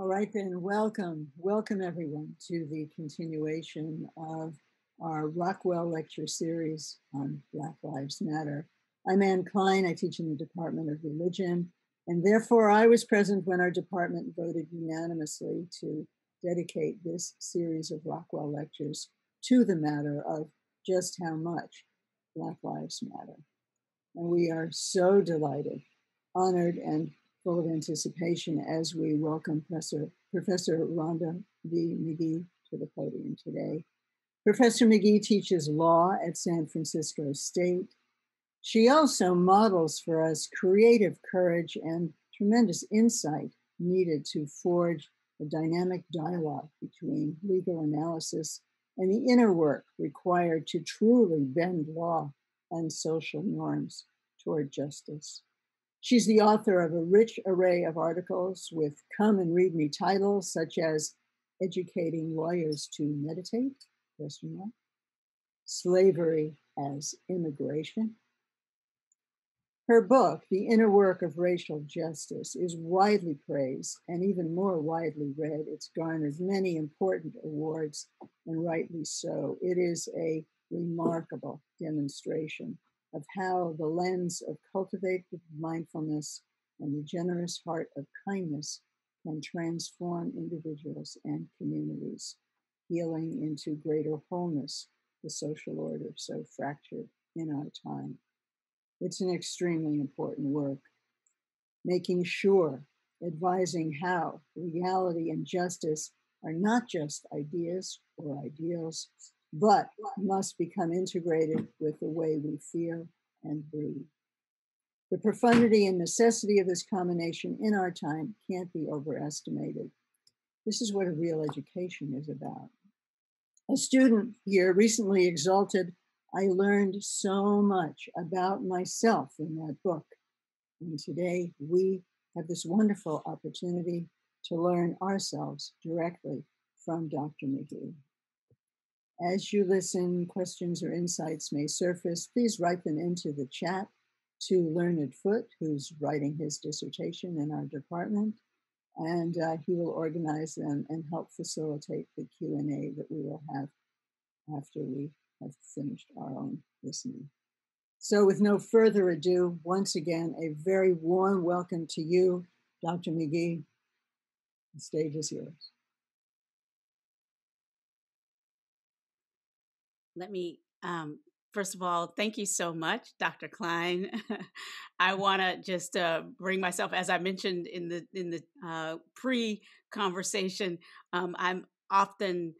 All right then, welcome everyone to the continuation of our Rockwell Lecture Series on Black Lives Matter. I'm Ann Klein, I teach in the Department of Religion, and therefore I was present when our department voted unanimously to dedicate this series of Rockwell Lectures to the matter of just how much Black Lives Matter. And we are so delighted, honored, and full of anticipation as we welcome Professor Rhonda V. Magee to the podium today. Professor Magee teaches law at San Francisco State. She also models for us creative courage and tremendous insight needed to forge a dynamic dialogue between legal analysis and the inner work required to truly bend law and social norms toward justice. She's the author of a rich array of articles with come and read me titles such as Educating Lawyers to Meditate, Slavery as Immigration. Her book, The Inner Work of Racial Justice, is widely praised and even more widely read. It's garnered many important awards, and rightly so. It is a remarkable demonstration of how the lens of cultivated mindfulness and the generous heart of kindness can transform individuals and communities, healing into greater wholeness, the social order so fractured in our time. It's an extremely important work, making sure, advising how legality and justice are not just ideas or ideals, but must become integrated with the way we feel and breathe. The profundity and necessity of this combination in our time can't be overestimated. This is what a real education is about. A student here recently exalted, I learned so much about myself in that book. And today we have this wonderful opportunity to learn ourselves directly from Dr. Magee. As you listen, questions or insights may surface. Please write them into the chat to Learned Foote, who's writing his dissertation in our department, and he will organize them and help facilitate the Q&A that we will have after we have finished our own listening. So with no further ado, once again, a very warm welcome to you, Dr. Magee. The stage is yours. Let me, first of all, thank you so much, Dr. Klein. I want to just bring myself, as I mentioned in the pre-conversation, I'm often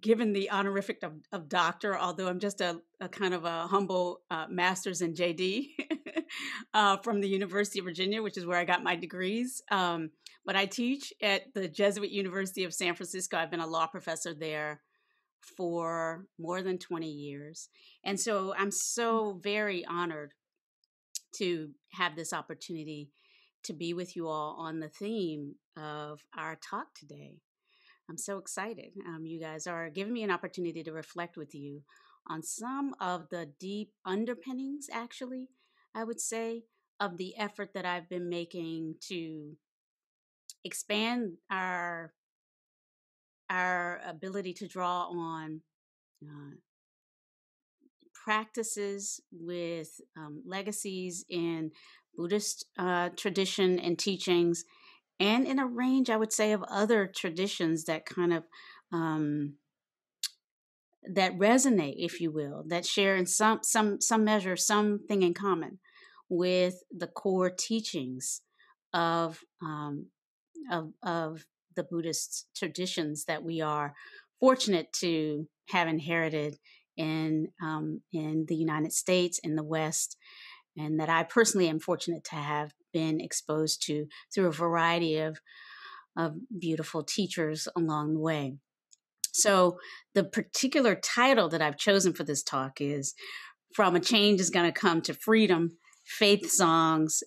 given the honorific of doctor, although I'm just a kind of a humble master's in JD from the University of Virginia, which is where I got my degrees. But I teach at the Jesuit University of San Francisco. I've been a law professor there for more than 20 years. And so I'm so very honored to have this opportunity to be with you all on the theme of our talk today. I'm so excited. You guys are giving me an opportunity to reflect with you on some of the deep underpinnings, actually, I would say, of the effort that I've been making to expand our ability to draw on practices with legacies in Buddhist tradition and teachings, and in a range, I would say, of other traditions that kind of, that resonate, if you will, that share in some measure, something in common with the core teachings of the Buddhist traditions that we are fortunate to have inherited in the United States, in the West, and that I personally am fortunate to have been exposed to through a variety of beautiful teachers along the way. So the particular title that I've chosen for this talk is From a Change Is Gonna Come to Freedom, Faith Songs,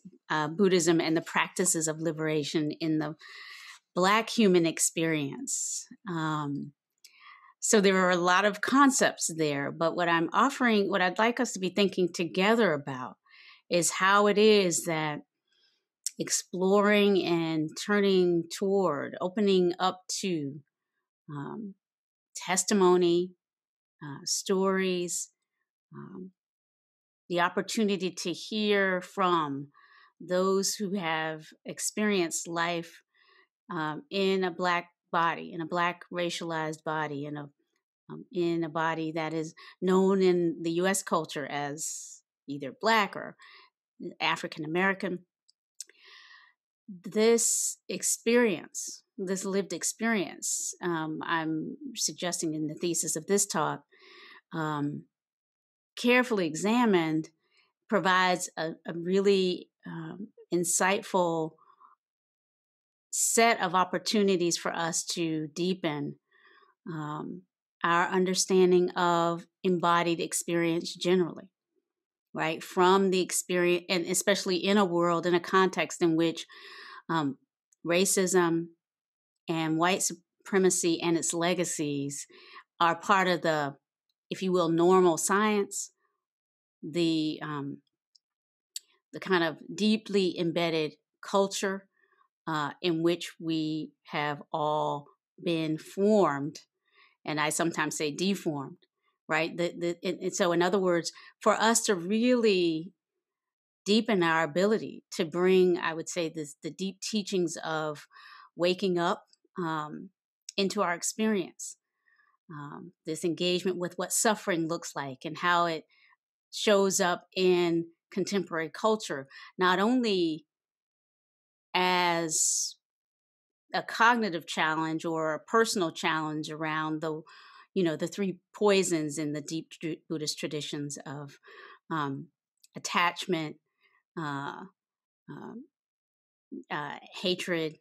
Buddhism, and the Practices of Liberation in the Black Human Experience. So there are a lot of concepts there, but what I'm offering, what I'd like us to be thinking together about is how it is that exploring and turning toward, opening up to testimony, stories, the opportunity to hear from those who have experienced life in a Black body, in a Black racialized body, in a body that is known in the U.S. culture as either Black or African American. This experience, this lived experience, I'm suggesting in the thesis of this talk, carefully examined, provides a really insightful set of opportunities for us to deepen our understanding of embodied experience generally, right? From the experience, and especially in a world, in a context in which racism and white supremacy and its legacies are part of the, if you will, normal science, the kind of deeply embedded culture in which we have all been formed, and I sometimes say deformed, right? And so, in other words, for us to really deepen our ability to bring, I would say, the deep teachings of waking up into our experience, this engagement with what suffering looks like and how it shows up in contemporary culture, not only as a cognitive challenge or a personal challenge around the, you know, the three poisons in the deep Buddhist traditions of attachment, hatred,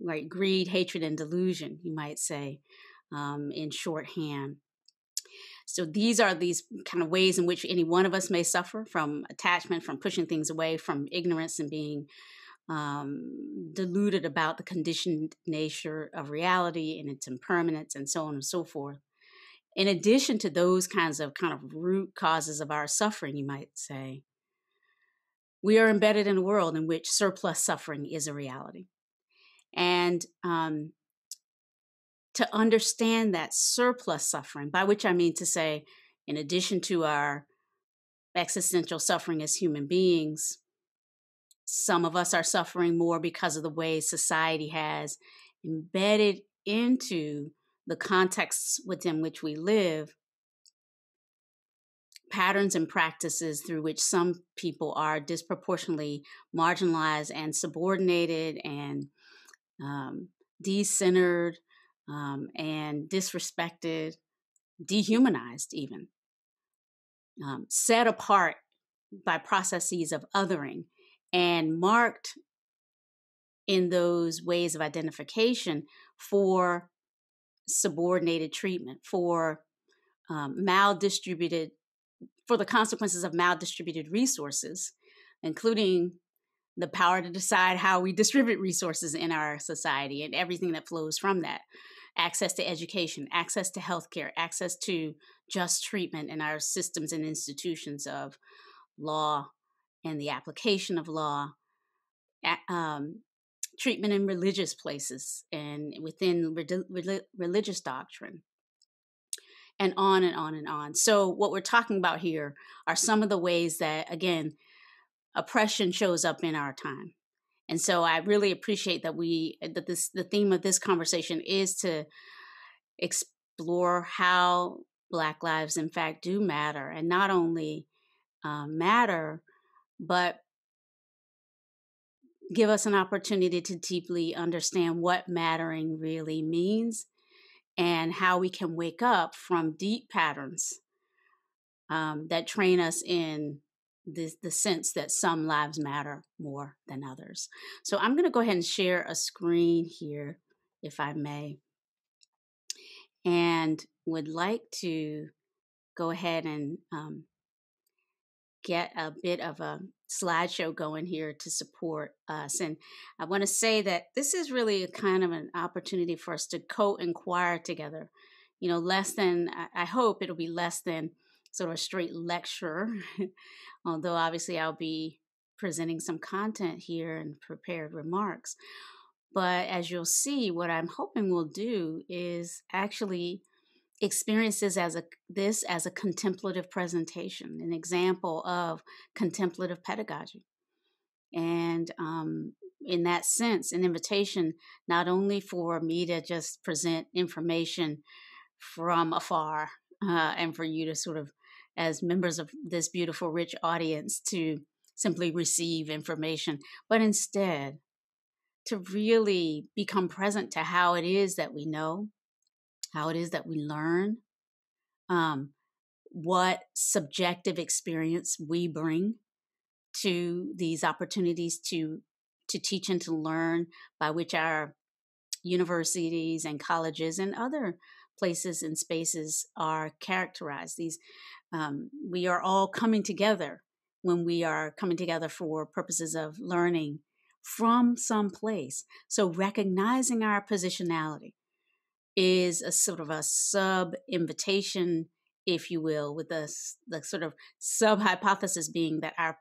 right? Greed, hatred, and delusion, you might say, in shorthand. So these are these kind of ways in which any one of us may suffer from attachment, from pushing things away, from ignorance and being deluded about the conditioned nature of reality and its impermanence, and so on and so forth. In addition to those kinds of kind of root causes of our suffering, you might say, we are embedded in a world in which surplus suffering is a reality. And to understand that surplus suffering, by which I mean to say, in addition to our existential suffering as human beings, some of us are suffering more because of the way society has embedded into the contexts within which we live patterns and practices through which some people are disproportionately marginalized and subordinated and decentered and disrespected, dehumanized even, set apart by processes of othering, and marked in those ways of identification for subordinated treatment, for maldistributed, for the consequences of maldistributed resources, including the power to decide how we distribute resources in our society and everything that flows from that. Access to education, access to healthcare, access to just treatment in our systems and institutions of law, and the application of law, treatment in religious places and within religious doctrine, and on and on and on. So what we're talking about here are some of the ways that, again, oppression shows up in our time. And so I really appreciate that the theme of this conversation is to explore how Black lives, in fact, do matter, and not only matter, but give us an opportunity to deeply understand what mattering really means and how we can wake up from deep patterns that train us in the sense that some lives matter more than others. So I'm going to go ahead and share a screen here, if I may, and would like to go ahead and get a bit of a slideshow going here to support us. And I want to say that this is really a kind of an opportunity for us to co-inquire together, you know, I hope it'll be less than sort of a straight lecture, although obviously I'll be presenting some content here and prepared remarks. But as you'll see, what I'm hoping we'll do is actually experience this as a contemplative presentation, an example of contemplative pedagogy. And in that sense, an invitation not only for me to just present information from afar and for you to sort of, as members of this beautiful, rich audience, to simply receive information, but instead to really become present to how it is that we know, how it is that we learn, what subjective experience we bring to these opportunities to teach and to learn, by which our universities and colleges and other places and spaces are characterized. These we are all coming together when we are coming together for purposes of learning from some place. So recognizing our positionality is a sort of a sub-invitation, if you will, with the sort of sub-hypothesis being that our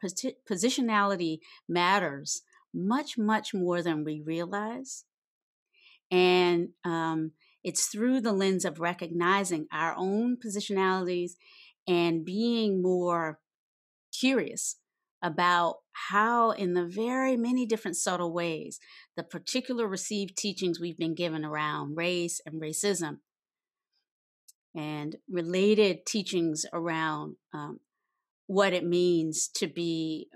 positionality matters much, much more than we realize. And it's through the lens of recognizing our own positionalities and being more curious about how, in the very many different subtle ways, the particular received teachings we've been given around race and racism and related teachings around what it means to be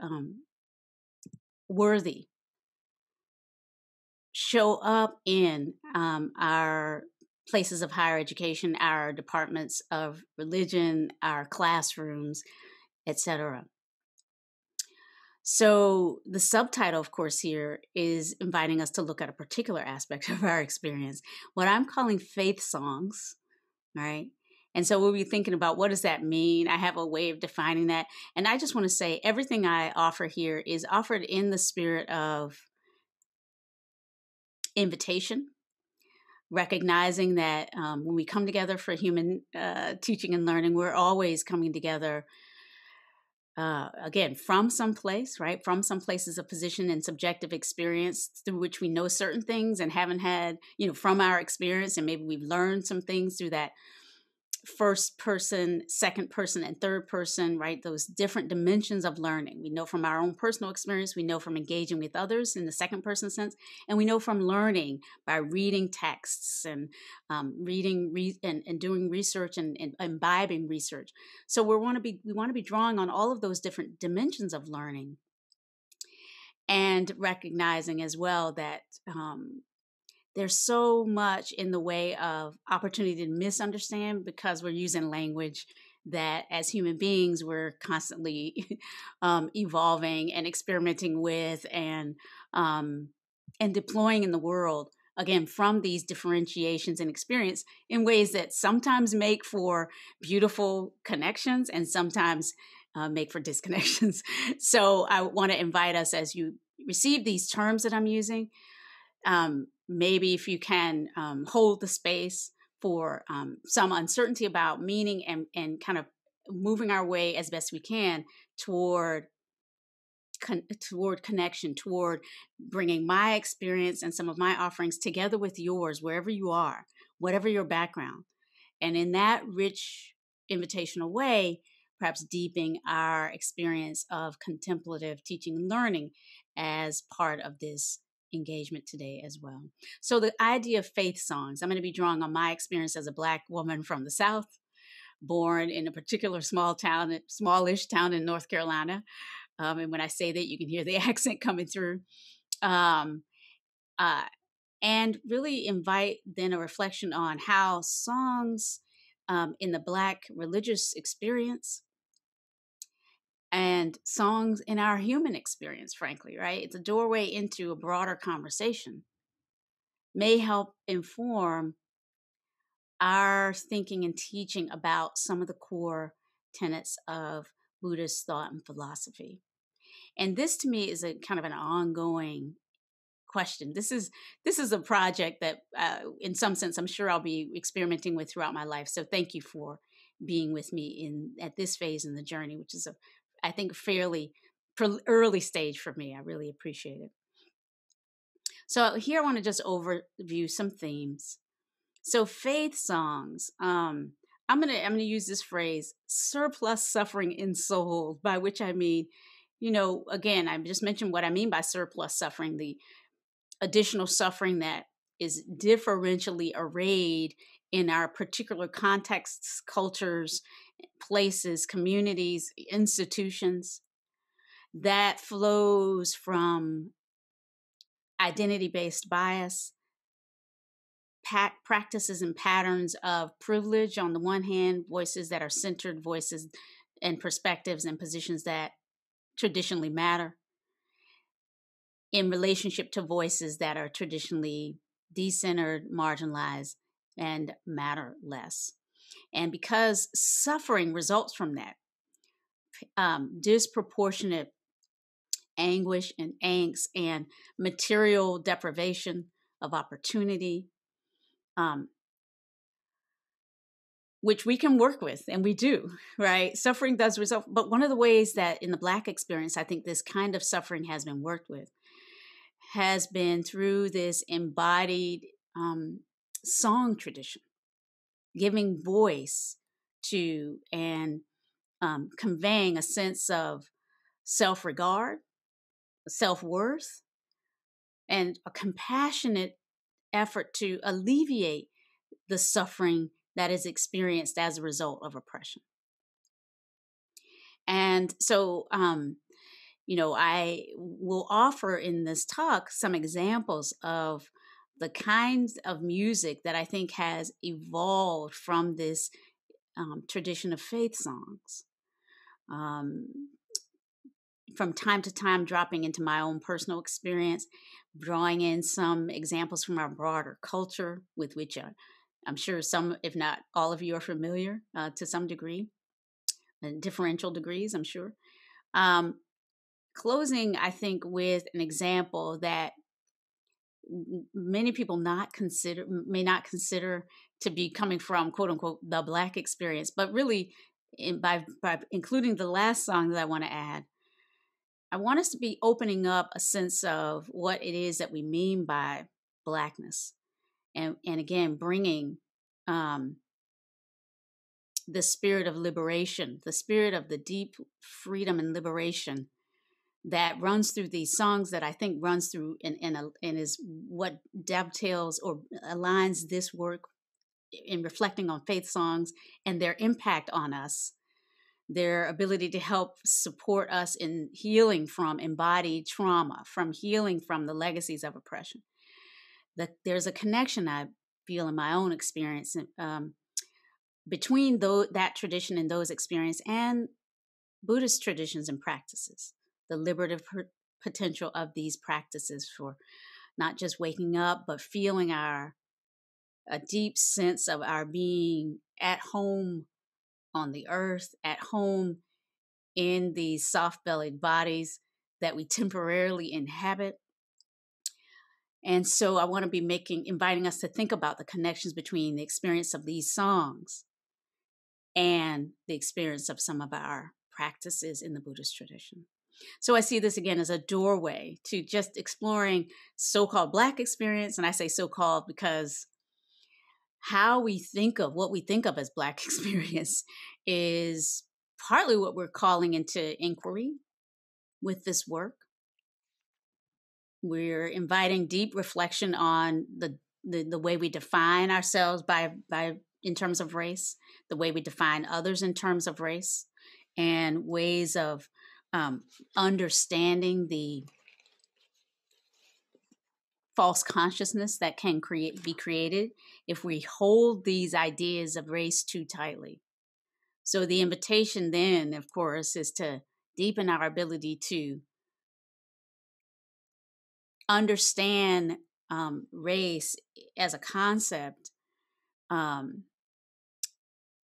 worthy, show up in our places of higher education, our departments of religion, our classrooms, etc. So the subtitle, of course, here is inviting us to look at a particular aspect of our experience, what I'm calling faith songs, right? And so we'll be thinking about, what does that mean? I have a way of defining that. And I just want to say everything I offer here is offered in the spirit of invitation, recognizing that when we come together for human teaching and learning, we're always coming together, again, from some place, right? From some places of position and subjective experience through which we know certain things and haven't had, from our experience, and maybe we've learned some things through that first person, second person, and third person, right? Those different dimensions of learning. We know from our own personal experience, we know from engaging with others in the second person sense, and we know from learning by reading texts and doing research and imbibing research. So we want to be drawing on all of those different dimensions of learning, and recognizing as well that there's so much in the way of opportunity to misunderstand because we're using language that, as human beings, we're constantly evolving and experimenting with and deploying in the world, again, from these differentiations and experience in ways that sometimes make for beautiful connections and sometimes make for disconnections. So I want to invite us, as you receive these terms that I'm using, maybe if you can hold the space for some uncertainty about meaning and kind of moving our way as best we can toward connection, toward bringing my experience and some of my offerings together with yours, wherever you are, whatever your background. And in that rich invitational way, perhaps deepening our experience of contemplative teaching and learning as part of this engagement today as well. So the idea of faith songs, I'm going to be drawing on my experience as a Black woman from the South, born in a particular smallish town in North Carolina. And when I say that, you can hear the accent coming through. And really invite then a reflection on how songs in the Black religious experience and songs in our human experience, frankly, right? It's a doorway into a broader conversation, may help inform our thinking and teaching about some of the core tenets of Buddhist thought and philosophy. And this, to me, is a kind of an ongoing question. This is a project that, in some sense, I'm sure I'll be experimenting with throughout my life. So thank you for being with me at this phase in the journey, which is I think fairly early stage for me. I really appreciate it. So here I want to just overview some themes. So faith songs. I'm gonna use this phrase, surplus suffering in soul, by which I mean, you know, again, I just mentioned what I mean by surplus suffering, the additional suffering that is differentially arrayed in our particular contexts, cultures, places, communities, institutions, that flows from identity-based bias, practices and patterns of privilege on the one hand, voices that are centered, voices and perspectives and positions that traditionally matter, in relationship to voices that are traditionally decentered, marginalized, and matter less. And because suffering results from that, disproportionate anguish and angst and material deprivation of opportunity, which we can work with, and we do, right? Suffering does result. But one of the ways that in the Black experience, I think this kind of suffering has been worked with has been through this embodied song tradition, giving voice to and conveying a sense of self-regard, self-worth, and a compassionate effort to alleviate the suffering that is experienced as a result of oppression. And so, you know, I will offer in this talk some examples of the kinds of music that I think has evolved from this tradition of faith songs. From time to time, dropping into my own personal experience, drawing in some examples from our broader culture with which I'm sure some, if not all of you, are familiar to some degree, in differential degrees, I'm sure. Closing, I think, with an example that many people may not consider to be coming from, quote unquote, the Black experience, but really by including the last song that I want to add, I want us to be opening up a sense of what it is that we mean by Blackness. And again, bringing the spirit of liberation, the spirit of the deep freedom and liberation that runs through these songs, that I think runs through and is what dovetails or aligns this work in reflecting on faith songs and their impact on us, their ability to help support us in healing from embodied trauma, from healing from the legacies of oppression. There's a connection I feel in my own experience between that tradition and those experiences and Buddhist traditions and practices, the liberative potential of these practices for not just waking up, but feeling a deep sense of our being at home on the earth, at home in these soft-bellied bodies that we temporarily inhabit. And so I want to be inviting us to think about the connections between the experience of these songs and the experience of some of our practices in the Buddhist tradition. So I see this again as a doorway to just exploring so-called Black experience. And I say so-called because how we think of what we think of as Black experience is partly what we're calling into inquiry with this work. We're inviting deep reflection on the way we define ourselves by in terms of race, the way we define others in terms of race, and ways of understanding the false consciousness that can be created if we hold these ideas of race too tightly. So the invitation then, of course, is to deepen our ability to understand race as a concept,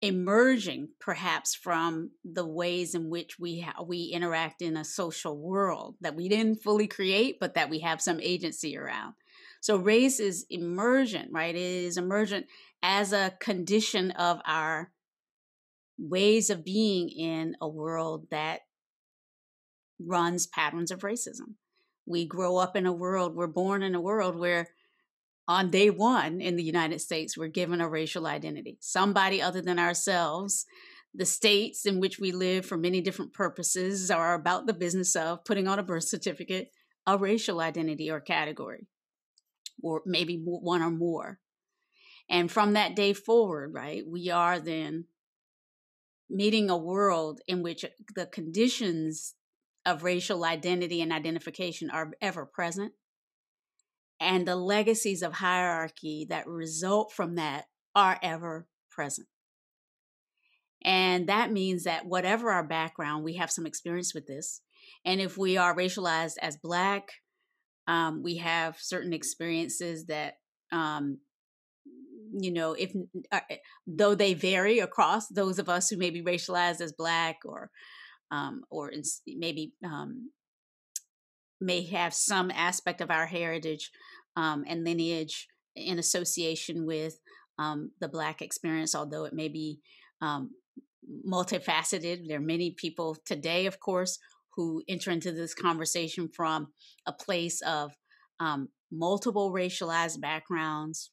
emerging perhaps from the ways in which we interact in a social world that we didn't fully create, but that we have some agency around. So race is emergent, right? It is emergent as a condition of our ways of being in a world that runs patterns of racism. We grow up in a world, we're born in a world where on day one in the United States, we're given a racial identity. Somebody other than ourselves, the states in which we live for many different purposes are about the business of putting on a birth certificate, a racial identity or category, or maybe one or more. And from that day forward, right, we are then meeting a world in which the conditions of racial identity and identification are ever present. And the legacies of hierarchy that result from that are ever present. And that means that whatever our background, we have some experience with this. And if we are racialized as Black, we have certain experiences that, you know, if though they vary across those of us who may be racialized as Black or maybe may have some aspect of our heritage and lineage in association with the Black experience, although it may be multifaceted. There are many people today, of course, who enter into this conversation from a place of multiple racialized backgrounds.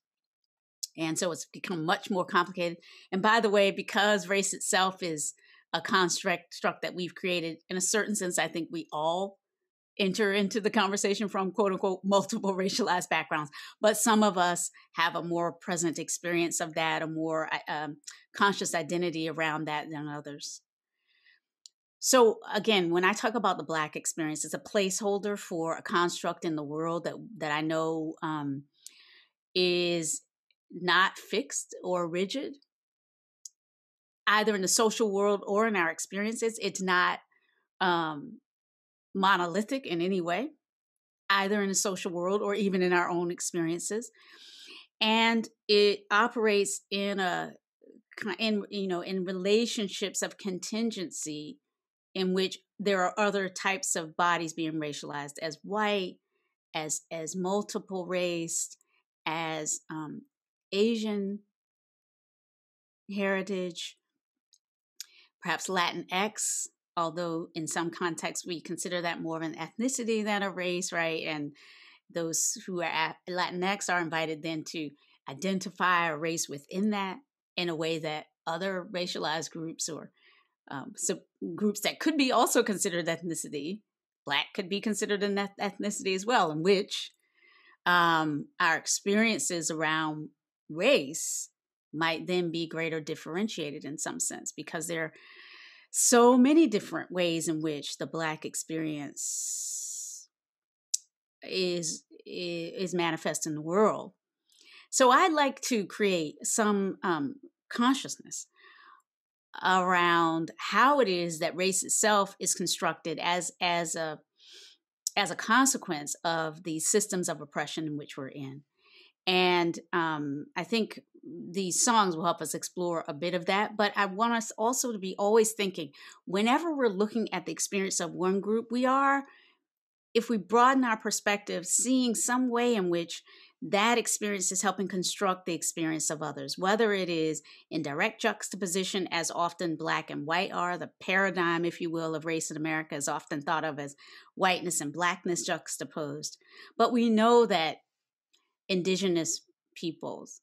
And so it's become much more complicated. And by the way, because race itself is a construct that we've created, in a certain sense, I think we all enter into the conversation from, quote unquote, multiple racialized backgrounds. But some of us have a more present experience of that, a more conscious identity around that than others. So again, when I talk about the Black experience, it's a placeholder for a construct in the world that I know is not fixed or rigid, either in the social world or in our experiences. It's not monolithic in any way, either in the social world or even in our own experiences. And it operates in relationships of contingency, in which there are other types of bodies being racialized as white, as multiple race, as Asian heritage, perhaps Latinx, although in some contexts we consider that more of an ethnicity than a race, right? And those who are Latinx are invited then to identify a race within that in a way that other racialized groups or groups that could be also considered ethnicity, Black could be considered an ethnicity as well, in which our experiences around race might then be greater differentiated in some sense, because there are so many different ways in which the Black experience is manifest in the world. So I'd like to create some consciousness around how it is that race itself is constructed as a consequence of the systems of oppression in which we're in. And I think these songs will help us explore a bit of that. But I want us also to be always thinking, whenever we're looking at the experience of one group, we are, if we broaden our perspective, seeing some way in which that experience is helping construct the experience of others, whether it is in direct juxtaposition, as often Black and white are. The paradigm, if you will, of race in America is often thought of as whiteness and Blackness juxtaposed. But we know that Indigenous peoples,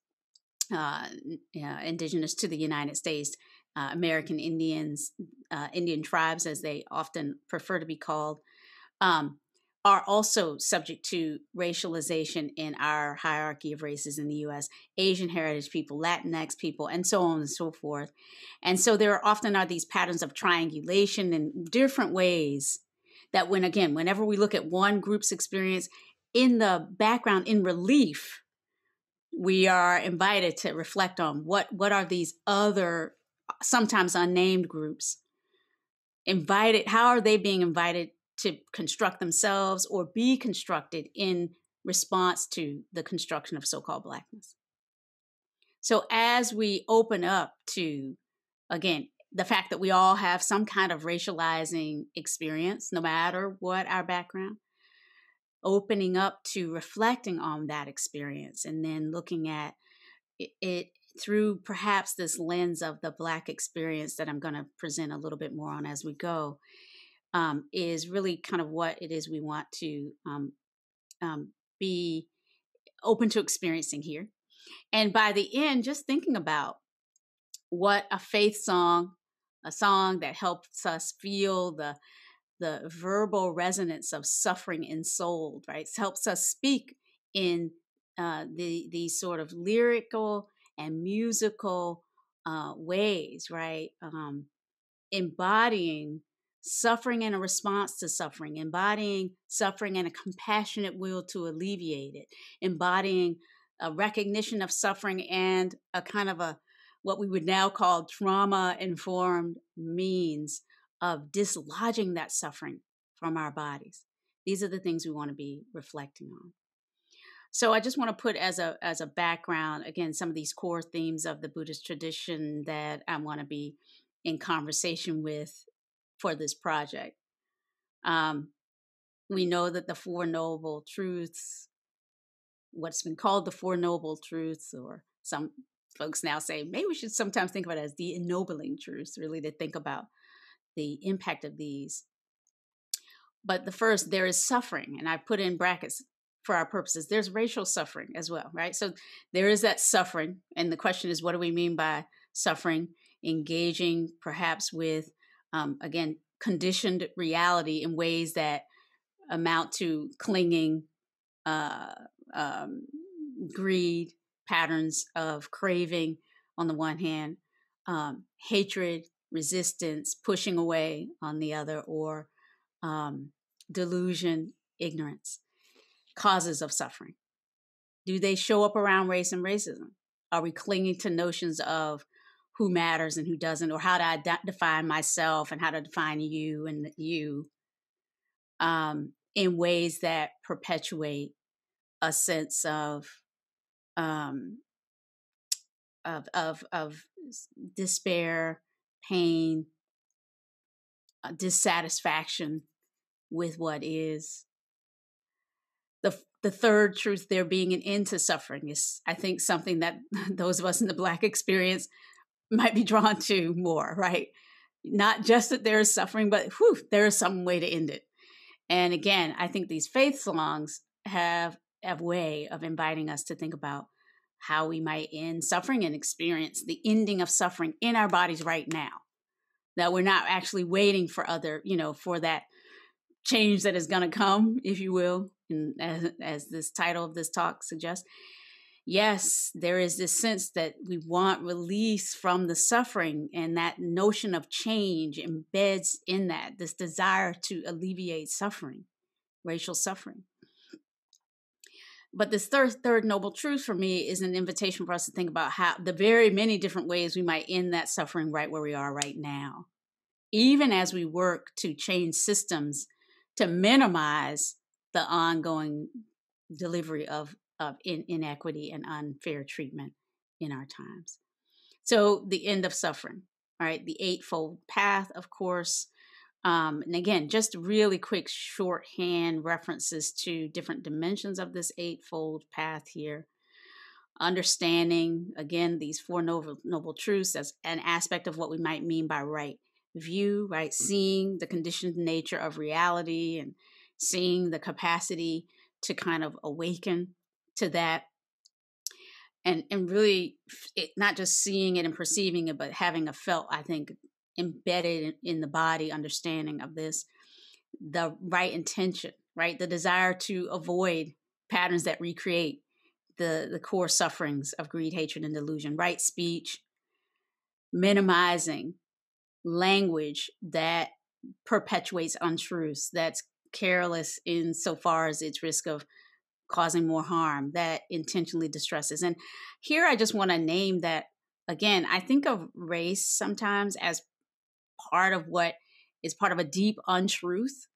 indigenous to the United States, American Indians, Indian tribes, as they often prefer to be called, are also subject to racialization in our hierarchy of races in the U.S., Asian heritage people, Latinx people, and so on and so forth. And so there often are these patterns of triangulation in different ways that whenever we look at one group's experience, in the background, in relief, we are invited to reflect on what are these other, sometimes unnamed groups invited, how are they being invited to construct themselves or be constructed in response to the construction of so-called Blackness. So as we open up to, again, the fact that we all have some kind of racializing experience, no matter what our background, opening up to reflecting on that experience and then looking at it through perhaps this lens of the Black experience that I'm going to present a little bit more on as we go, is really kind of what it is we want to be open to experiencing here. And by the end, just thinking about what a faith song, a song that helps us feel the verbal resonance of suffering ensouled, right? It helps us speak in the sort of lyrical and musical ways, right? Embodying suffering and a response to suffering, embodying suffering and a compassionate will to alleviate it, embodying a recognition of suffering and a kind of a what we would now call trauma-informed means of dislodging that suffering from our bodies. These are the things we want to be reflecting on. So I just want to put as a background, again, some of these core themes of the Buddhist tradition that I want to be in conversation with for this project. We know that the Four Noble Truths, what's been called the Four Noble Truths, or some folks now say, maybe we should sometimes think about it as the ennobling truths, really to think about the impact of these. But the first, there is suffering. And I put in brackets for our purposes, there's racial suffering as well, right? So there is that suffering. And the question is, what do we mean by suffering? Engaging perhaps with, again, conditioned reality in ways that amount to clinging, greed, patterns of craving on the one hand, hatred, resistance, pushing away on the other, or delusion, ignorance. Causes of suffering. Do they show up around race and racism? Are we clinging to notions of who matters and who doesn't, or how do I define myself and how to define you and you in ways that perpetuate a sense of despair, pain, dissatisfaction with what is. The third truth, there being an end to suffering, is, I think, something that those of us in the Black experience might be drawn to more, right? Not just that there is suffering, but whew, there is some way to end it. And again, I think these faith songs have a way of inviting us to think about how we might end suffering and experience the ending of suffering in our bodies right now. That we're not actually waiting for other, for that change that is going to come, if you will, and as this title of this talk suggests. Yes, there is this sense that we want release from the suffering, and that notion of change embeds in that this desire to alleviate suffering, racial suffering. But this third noble truth for me is an invitation for us to think about how the very many different ways we might end that suffering right where we are right now, even as we work to change systems to minimize the ongoing delivery of inequity and unfair treatment in our times. So the end of suffering, all right? The Eightfold Path, of course. And again, just really quick shorthand references to different dimensions of this Eightfold Path here. Understanding, again, these Four Noble Truths as an aspect of what we might mean by right view, right? Seeing the conditioned nature of reality and seeing the capacity to kind of awaken to that. And really, not just seeing it and perceiving it, but having a felt, I think, embedded in the body understanding of this, the right intention, right? The desire to avoid patterns that recreate the core sufferings of greed, hatred, and delusion, right speech, minimizing language that perpetuates untruths, that's careless insofar as its risk of causing more harm, that intentionally distresses. And here I just want to name that, again, I think of race sometimes as part of what is part of a deep untruth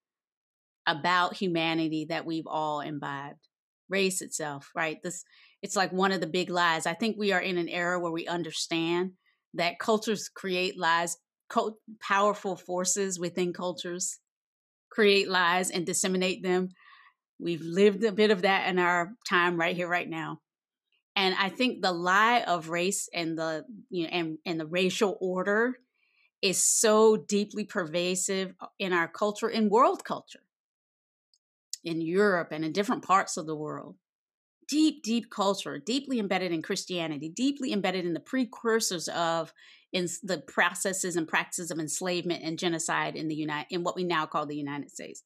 about humanity that we've all imbibed. Race itself, right? It's like one of the big lies. I think we are in an era where we understand that cultures create lies, powerful forces within cultures create lies and disseminate them. We've lived a bit of that in our time right here, right now. And I think the lie of race and the racial order is so deeply pervasive in our culture, in world culture, in Europe and in different parts of the world. Deep, deep culture, deeply embedded in Christianity, deeply embedded in the precursors of the processes and practices of enslavement and genocide in what we now call the United States.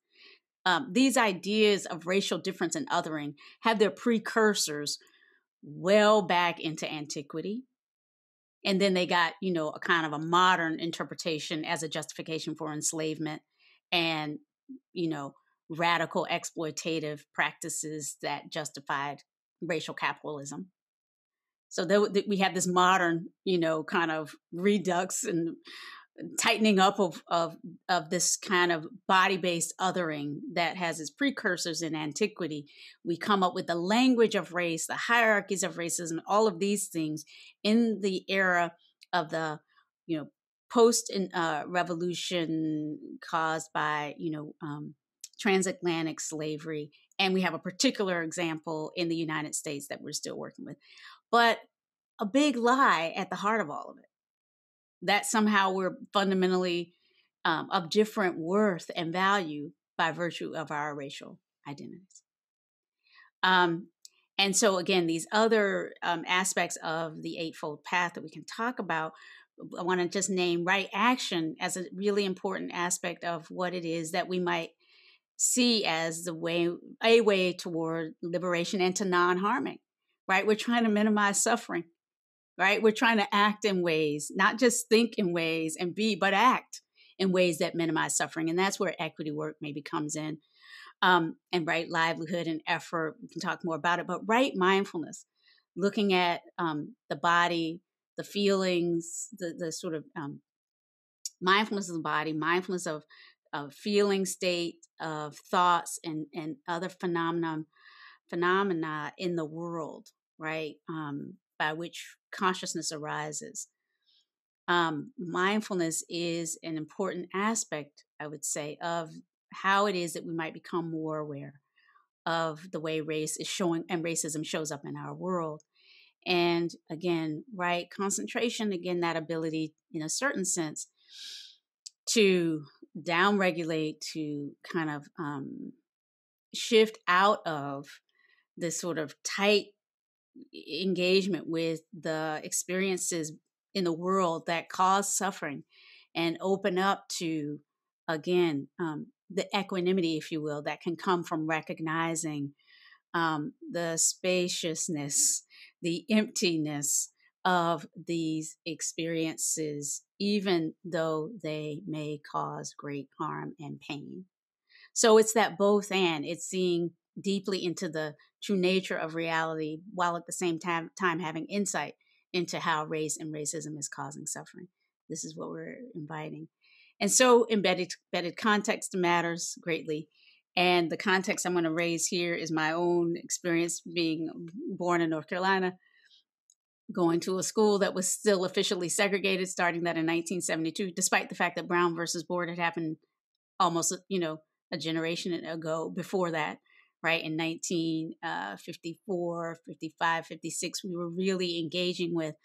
These ideas of racial difference and othering have their precursors well back into antiquity. And then they got, you know, a kind of a modern interpretation as a justification for enslavement and, you know, radical exploitative practices that justified racial capitalism. So we have this modern, you know, kind of redux and tightening up of this kind of body-based othering that has its precursors in antiquity. We come up with the language of race, the hierarchies of racism, all of these things in the era of the, you know, post-revolution caused by, you know, transatlantic slavery. And we have a particular example in the United States that we're still working with. But a big lie at the heart of all of it, that somehow we're fundamentally of different worth and value by virtue of our racial identities. And so again, these other aspects of the Eightfold Path that we can talk about, I want to just name right action as a really important aspect of what it is that we might see as a way toward liberation and to non-harming, right? We're trying to minimize suffering, right? We're trying to act in ways, not just think in ways and be, but act in ways that minimize suffering. And that's where equity work maybe comes in, and right livelihood and effort. We can talk more about it, but right mindfulness, looking at the body, the feelings, the sort of mindfulness of the body, mindfulness of feeling state, of thoughts and other phenomena in the world, right? By which consciousness arises. Mindfulness is an important aspect, I would say, of how it is that we might become more aware of the way race is showing and racism shows up in our world. And again, right, concentration, again, that ability in a certain sense to downregulate, to kind of shift out of this sort of tight engagement with the experiences in the world that cause suffering and open up to, again, the equanimity, if you will, that can come from recognizing the spaciousness, the emptiness of these experiences, even though they may cause great harm and pain. So it's that both and. It's seeing deeply into the true nature of reality while at the same time having insight into how race and racism is causing suffering. This is what we're inviting. And so embedded context matters greatly. And the context I'm going to raise here is my own experience being born in North Carolina, going to a school that was still officially segregated, starting that in 1972, despite the fact that Brown v. Board had happened almost, you know, a generation ago before that, right? In 1954, 55, 56, we were really engaging with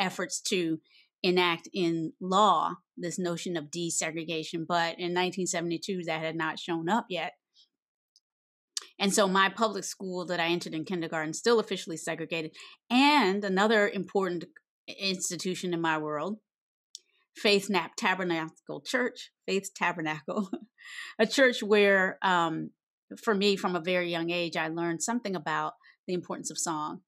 efforts to enact in law this notion of desegregation. But in 1972, that had not shown up yet. And so my public school that I entered in kindergarten still officially segregated. And another important institution in my world, Faith Tabernacle Church, a church where, for me, from a very young age, I learned something about the importance of song.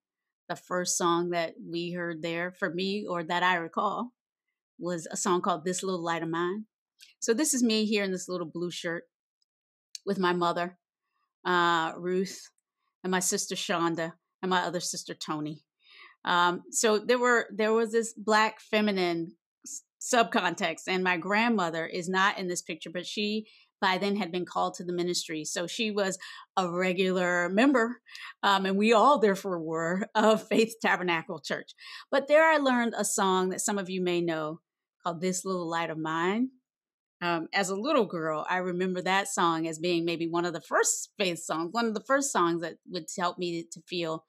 The first song that we heard there for me, or that I recall, was a song called This Little Light of Mine. So this is me here in this little blue shirt with my mother, Ruth, and my sister Shonda, and my other sister Tony. So there was this Black feminine subcontext, and my grandmother is not in this picture, but she by then had been called to the ministry. So she was a regular member, and we all therefore were, of Faith Tabernacle Church. But there I learned a song that some of you may know called This Little Light of Mine. As a little girl, I remember that song as being maybe one of the first faith songs, one of the first songs that would help me to feel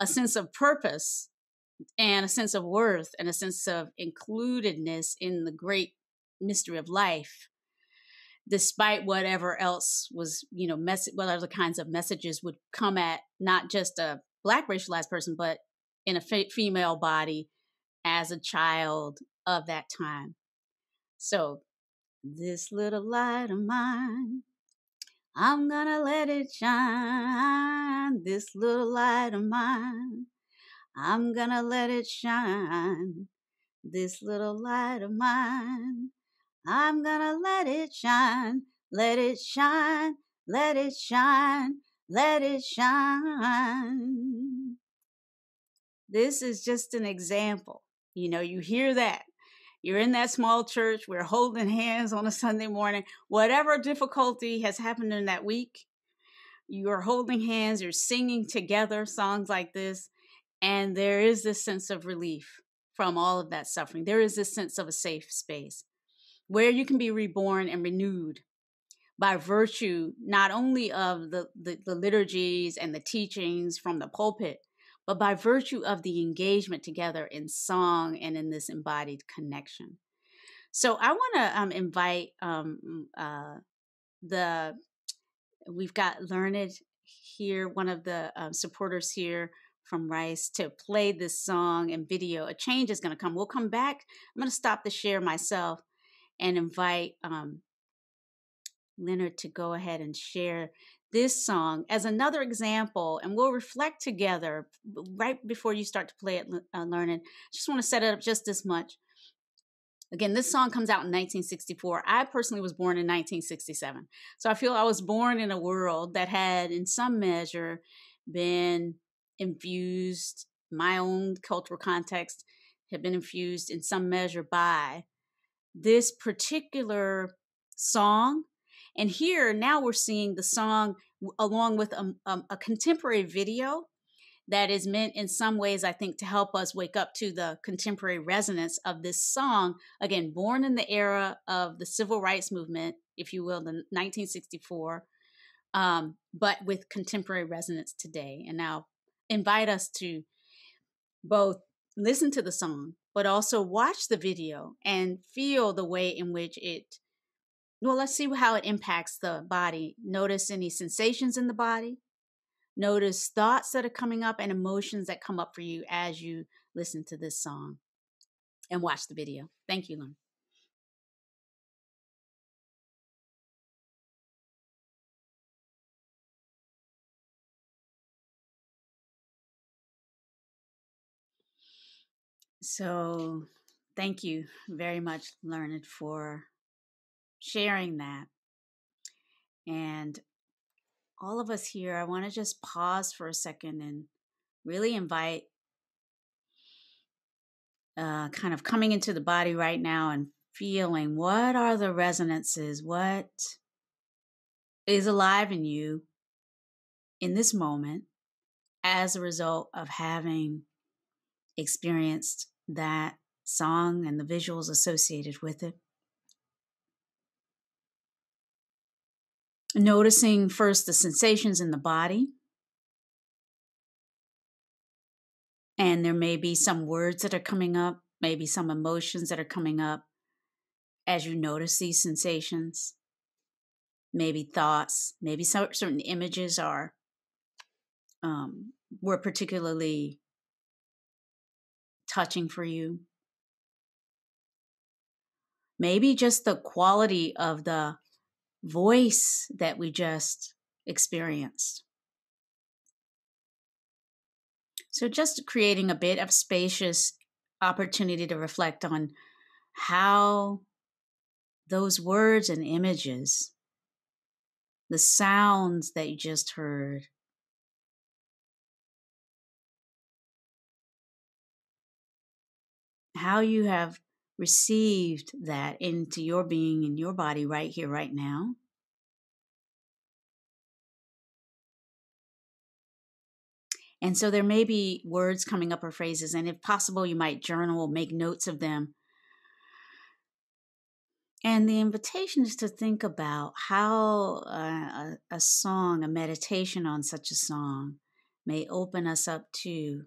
a sense of purpose and a sense of worth and a sense of includedness in the great mystery of life, despite whatever else was, you know, whatever kinds of messages would come at not just a Black racialized person, but in a female body as a child of that time. So this little light of mine, I'm gonna let it shine. This little light of mine, I'm gonna let it shine. This little light of mine, I'm gonna let it shine. Let it shine, let it shine, let it shine. This is just an example. You know, you hear that. You're in that small church. We're holding hands on a Sunday morning. Whatever difficulty has happened in that week, you're holding hands. You're singing together songs like this. And there is this sense of relief from all of that suffering. There is this sense of a safe space where you can be reborn and renewed by virtue not only of the liturgies and the teachings from the pulpit, but by virtue of the engagement together in song and in this embodied connection. So I want to invite we've got Learned here, one of the supporters here from Rice, to play this song and video, A Change Is Gonna Come. We'll come back. I'm gonna stop the share myself and invite Leonard to go ahead and share this song as another example, and we'll reflect together right before you start to play it, Learned. Just want to set it up just as much. Again, this song comes out in 1964. I personally was born in 1967. So I feel I was born in a world that had, in some measure, been infused, my own cultural context had been infused in some measure by this particular song. And here now we're seeing the song along with a contemporary video that is meant in some ways, I think, to help us wake up to the contemporary resonance of this song. Again, born in the era of the civil rights movement, if you will, the 1964, but with contemporary resonance today. And now invite us to both listen to the song, but also watch the video and feel the way in which it, well, let's see how it impacts the body. Notice any sensations in the body. Notice thoughts that are coming up and emotions that come up for you as you listen to this song and watch the video. Thank you, Lauren. So thank you very much, Learned, for sharing that. And all of us here, I want to just pause for a second and really invite kind of coming into the body right now and feeling what are the resonances, what is alive in you in this moment as a result of having experienced that song and the visuals associated with it. Noticing first the sensations in the body. And there may be some words that are coming up, maybe some emotions that are coming up as you notice these sensations. Maybe thoughts, maybe certain images were particularly touching for you. Maybe just the quality of the voice that we just experienced. So just creating a bit of spacious opportunity to reflect on how those words and images, the sounds that you just heard, how you have received that into your being and your body right here, right now. And so there may be words coming up or phrases, and if possible, you might journal, make notes of them. And the invitation is to think about how a song, a meditation on such a song, may open us up to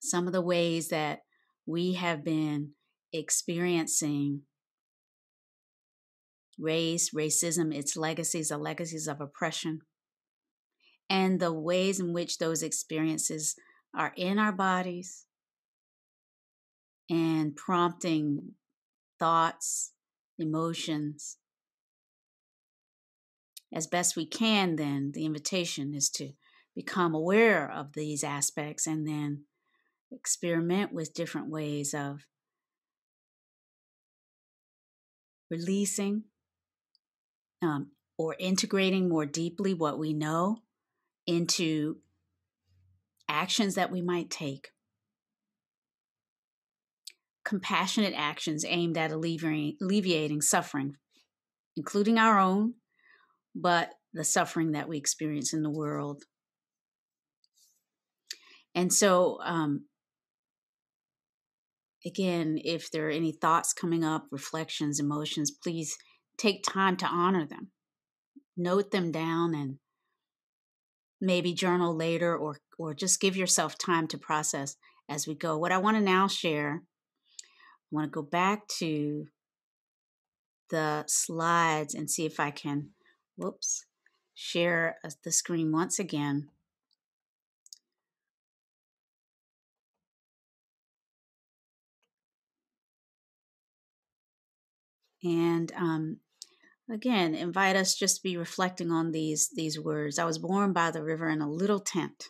some of the ways that we have been experiencing race, racism, its legacies, the legacies of oppression, and the ways in which those experiences are in our bodies and prompting thoughts, emotions. As best we can, then, the invitation is to become aware of these aspects and then experiment with different ways of releasing or integrating more deeply what we know into actions that we might take. Compassionate actions aimed at alleviating suffering, including our own, but the suffering that we experience in the world. And so, again, if there are any thoughts coming up, reflections, emotions, please take time to honor them. Note them down and maybe journal later or just give yourself time to process as we go. What I want to now share, I want to go back to the slides and see if I can share the screen once again. And again, invite us just to be reflecting on these words. I was born by the river in a little tent.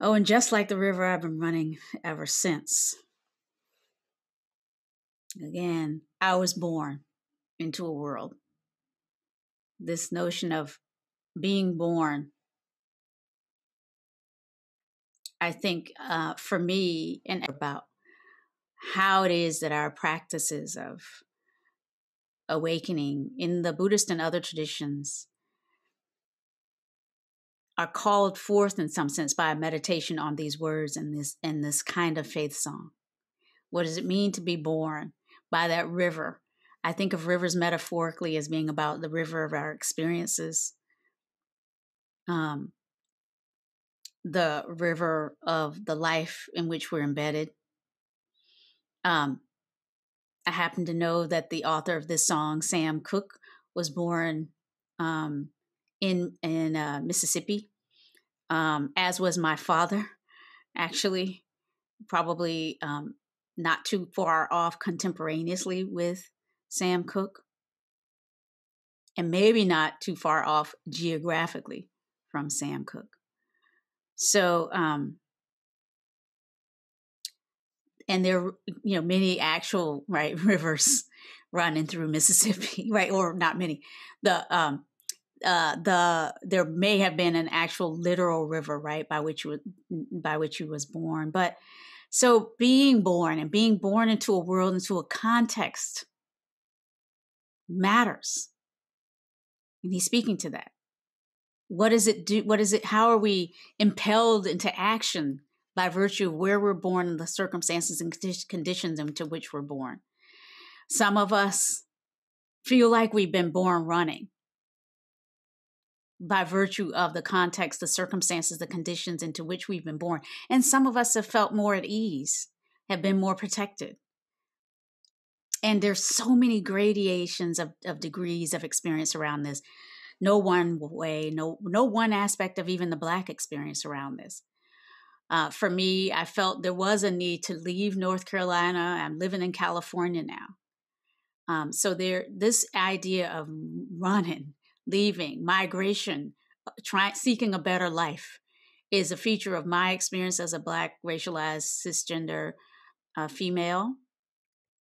Oh, and just like the river, I've been running ever since. Again, I was born into a world. This notion of being born, I think for me, and about how it is that our practices of awakening in the Buddhist and other traditions are called forth in some sense by a meditation on these words and this kind of faith song. What does it mean to be born by that river? I think of rivers metaphorically as being about the river of our experiences, the river of the life in which we're embedded. I happen to know that the author of this song, Sam Cooke, was born in Mississippi, as was my father, actually, probably not too far off contemporaneously with Sam Cooke, and maybe not too far off geographically from Sam Cooke. So, and there are, many actual, rivers running through Mississippi, or not many. There may have been an actual literal river, by which you was born. But so being born into a world, into a context matters. And he's speaking to that. What does it do? How are we impelled into action by virtue of where we're born and the circumstances and conditions into which we're born? Some of us feel like we've been born running by virtue of the context, the circumstances, the conditions into which we've been born. And some of us have felt more at ease, have been more protected. And there's so many gradations of degrees of experience around this. No one way, no one aspect of even the Black experience around this. For me, I felt there was a need to leave North Carolina. I'm living in California now. So this idea of running, leaving, migration, seeking a better life is a feature of my experience as a Black, racialized, cisgender female,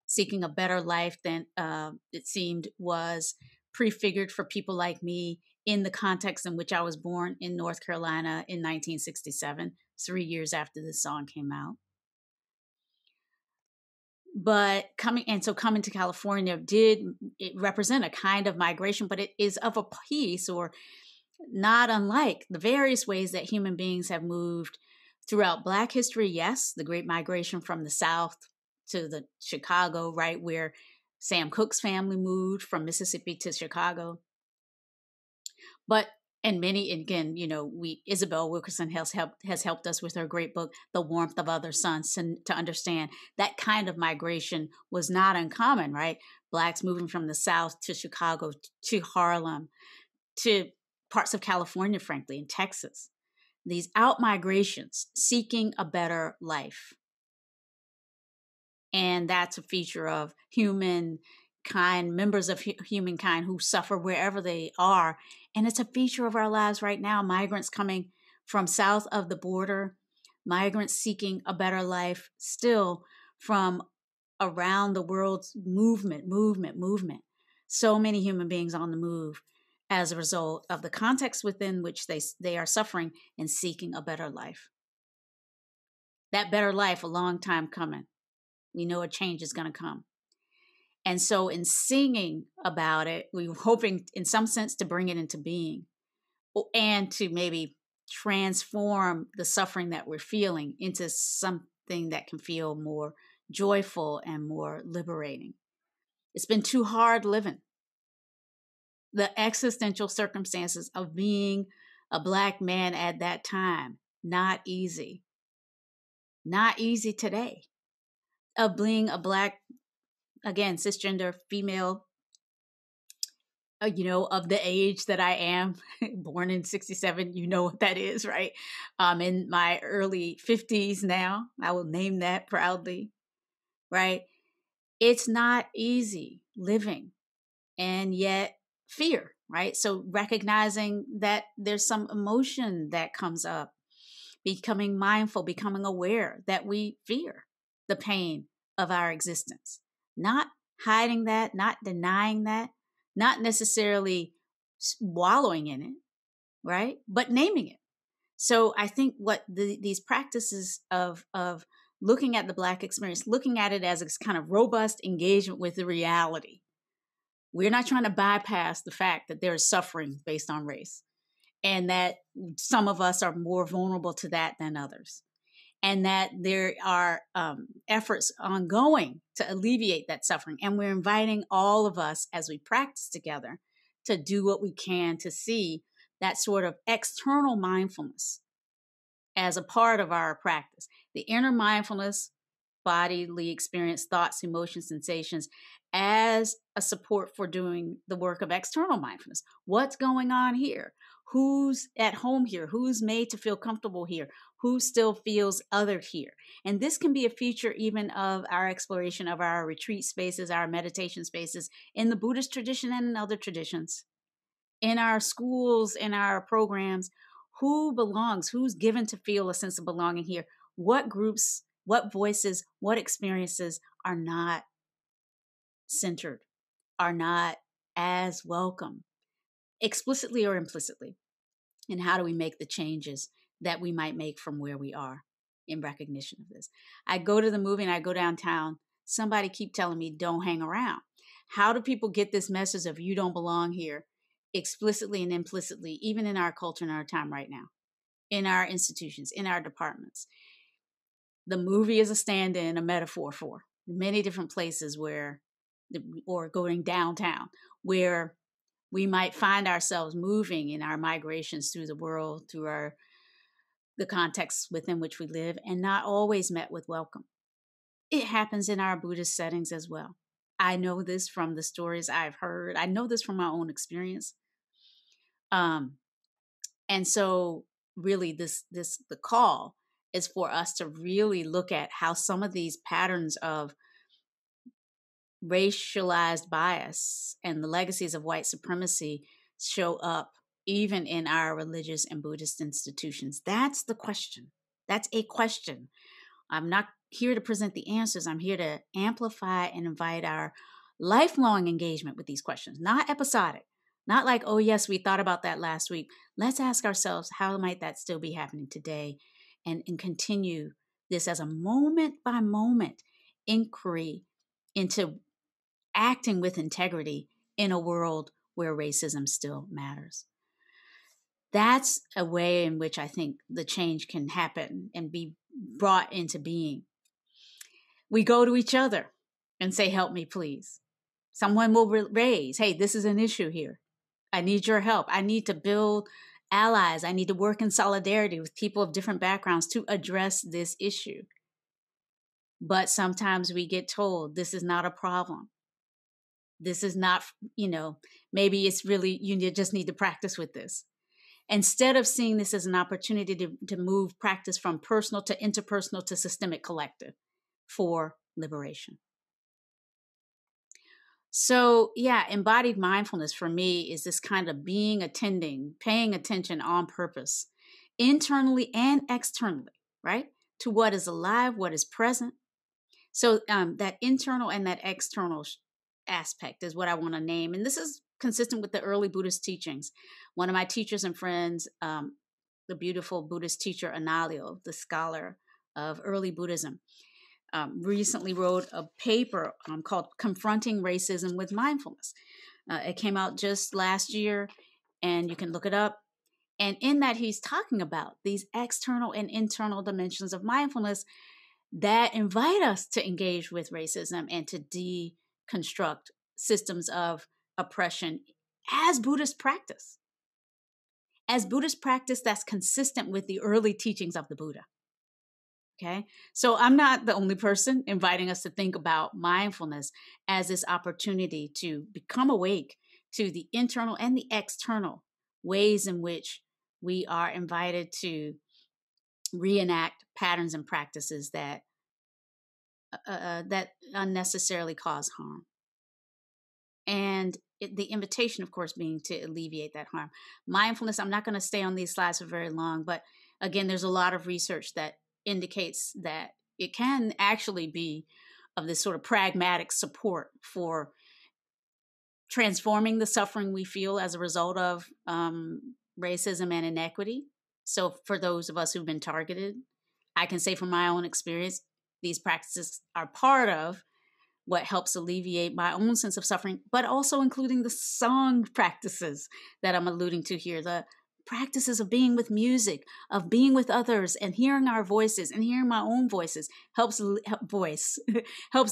seeking a better life than it seemed was prefigured for people like me in the context in which I was born in North Carolina in 1967. 3 years after this song came out. But coming to California it represent a kind of migration, but it is of a piece or not unlike the various ways that human beings have moved throughout Black history. Yes, the Great Migration from the South to the Chicago, where Sam Cooke's family moved from Mississippi to Chicago. But And many, again, you know, Isabel Wilkerson has helped us with her great book, The Warmth of Other Suns, to understand that kind of migration was not uncommon, right? Blacks moving from the South to Chicago, to Harlem, to parts of California, frankly, and Texas. These out-migrations, seeking a better life. And that's a feature of humankind, members of humankind who suffer wherever they are. And it's a feature of our lives right now, migrants coming from south of the border, migrants seeking a better life still from around the world's movement. So many human beings on the move as a result of the context within which they are suffering and seeking a better life. That better life, a long time coming. We know a change is going to come. And so in singing about it, we were hoping in some sense to bring it into being and to maybe transform the suffering that we're feeling into something that can feel more joyful and more liberating. It's been too hard living. The existential circumstances of being a Black man at that time, not easy. Not easy today. Of being a Black, again, cisgender female, you know, of the age that I am, born in 67, you know what that is, right? In my early 50s now, I will name that proudly, right? It's not easy living, and yet fear, right? So recognizing that there's some emotion that comes up, becoming mindful, becoming aware that we fear the pain of our existence. Not hiding that, not denying that, not necessarily wallowing in it, right? But naming it. So I think what these practices of looking at the Black experience, looking at it as a kind of robust engagement with the reality. We're not trying to bypass the fact that there is suffering based on race and that some of us are more vulnerable to that than others. And that there are efforts ongoing to alleviate that suffering. And we're inviting all of us as we practice together to do what we can to see that sort of external mindfulness as a part of our practice. The inner mindfulness, bodily experience, thoughts, emotions, sensations, as a support for doing the work of external mindfulness. What's going on here? Who's at home here? Who's made to feel comfortable here? Who still feels othered here? And this can be a feature even of our exploration of our retreat spaces, our meditation spaces in the Buddhist tradition and in other traditions, in our schools, in our programs. Who belongs? Who's given to feel a sense of belonging here? What groups, what voices, what experiences are not centered, are not as welcome? Explicitly or implicitly, and how do we make the changes that we might make from where we are in recognition of this? I go to the movie and I go downtown. Somebody keep telling me, don't hang around. How do people get this message of you don't belong here explicitly and implicitly, even in our culture and our time right now, in our institutions, in our departments? The movie is a stand-in, a metaphor for many different places where, or going downtown, where we might find ourselves moving in our migrations through the world, through the contexts within which we live, and not always met with welcome. It happens in our Buddhist settings as well. I know this from the stories I've heard. I know this from my own experience. And so really the call is for us to really look at how some of these patterns of racialized bias and the legacies of white supremacy show up even in our religious and Buddhist institutions. That's the question. That's a question. I'm not here to present the answers. I'm here to amplify and invite our lifelong engagement with these questions, not episodic, not like, oh, yes, we thought about that last week. Let's ask ourselves, how might that still be happening today? And continue this as a moment by moment inquiry into acting with integrity in a world where racism still matters. That's a way in which I think the change can happen and be brought into being. We go to each other and say, help me, please. Someone will raise, hey, this is an issue here. I need your help. I need to build allies. I need to work in solidarity with people of different backgrounds to address this issue. But sometimes we get told this is not a problem. This is not, you know, maybe it's really, you just need to practice with this. Instead of seeing this as an opportunity to move practice from personal to interpersonal to systemic collective for liberation. So yeah, embodied mindfulness for me is this kind of being, attending, paying attention on purpose, internally and externally, right? To what is alive, what is present. So that internal and that external aspect is what I want to name. And this is consistent with the early Buddhist teachings. One of my teachers and friends, the beautiful Buddhist teacher Anālayo, the scholar of early Buddhism, recently wrote a paper called Confronting Racism with Mindfulness. It came out just last year, and you can look it up. And in that, he's talking about these external and internal dimensions of mindfulness that invite us to engage with racism and to deconstruct systems of oppression as Buddhist practice. As Buddhist practice that's consistent with the early teachings of the Buddha. Okay, so I'm not the only person inviting us to think about mindfulness as this opportunity to become awake to the internal and the external ways in which we are invited to reenact patterns and practices that that unnecessarily cause harm. And the invitation, of course, being to alleviate that harm. Mindfulness, I'm not going to stay on these slides for very long, but again, there's a lot of research that indicates that it can actually be of this sort of pragmatic support for transforming the suffering we feel as a result of racism and inequity. So for those of us who've been targeted, I can say from my own experience, these practices are part of what helps alleviate my own sense of suffering, but also including the song practices that I'm alluding to here, the practices of being with music, of being with others and hearing our voices and hearing my own voices helps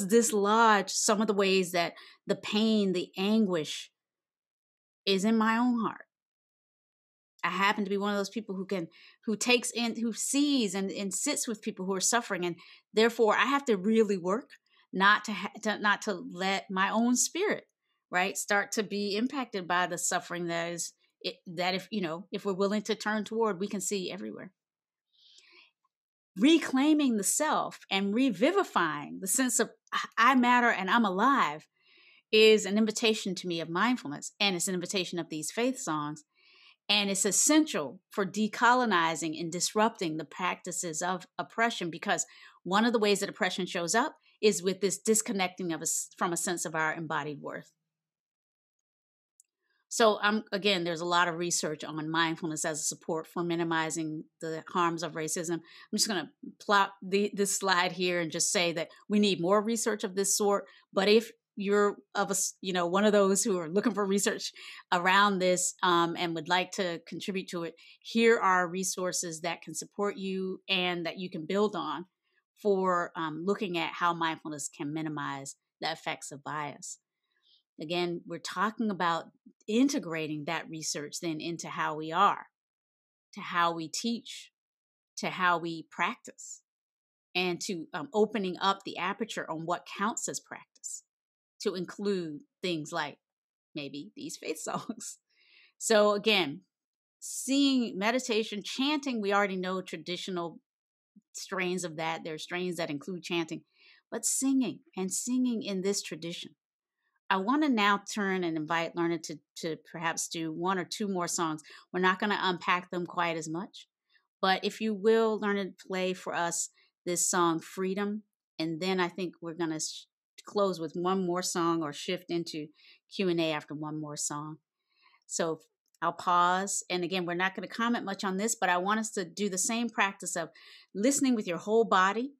dislodge some of the ways that the pain, the anguish is in my own heart. I happen to be one of those people who sees and sits with people who are suffering. And therefore I have to really work not to let my own spirit, right, start to be impacted by the suffering that is if we're willing to turn toward, we can see everywhere. Reclaiming the self and revivifying the sense of I matter and I'm alive is an invitation to me of mindfulness. And it's an invitation of these faith songs. And it's essential for decolonizing and disrupting the practices of oppression, because one of the ways that oppression shows up is with this disconnecting of us from a sense of our embodied worth. So again, there's a lot of research on mindfulness as a support for minimizing the harms of racism. I'm just going to plop this slide here and just say that we need more research of this sort. But if you're one of those who are looking for research around this and would like to contribute to it, here are resources that can support you and that you can build on for looking at how mindfulness can minimize the effects of bias. Again, we're talking about integrating that research then into how we are, to how we teach, to how we practice, and to opening up the aperture on what counts as practice to include things like maybe these faith songs. So again, seeing meditation, chanting, we already know traditional strains of that. There are strains that include chanting, but singing in this tradition. I want to now turn and invite Learned to perhaps do one or two more songs. We're not going to unpack them quite as much, but if you will, Learned, play for us this song, Freedom, and then I think we're going to close with one more song or shift into Q&A after one more song. So I'll pause, and again, we're not going to comment much on this, but I want us to do the same practice of listening with your whole body,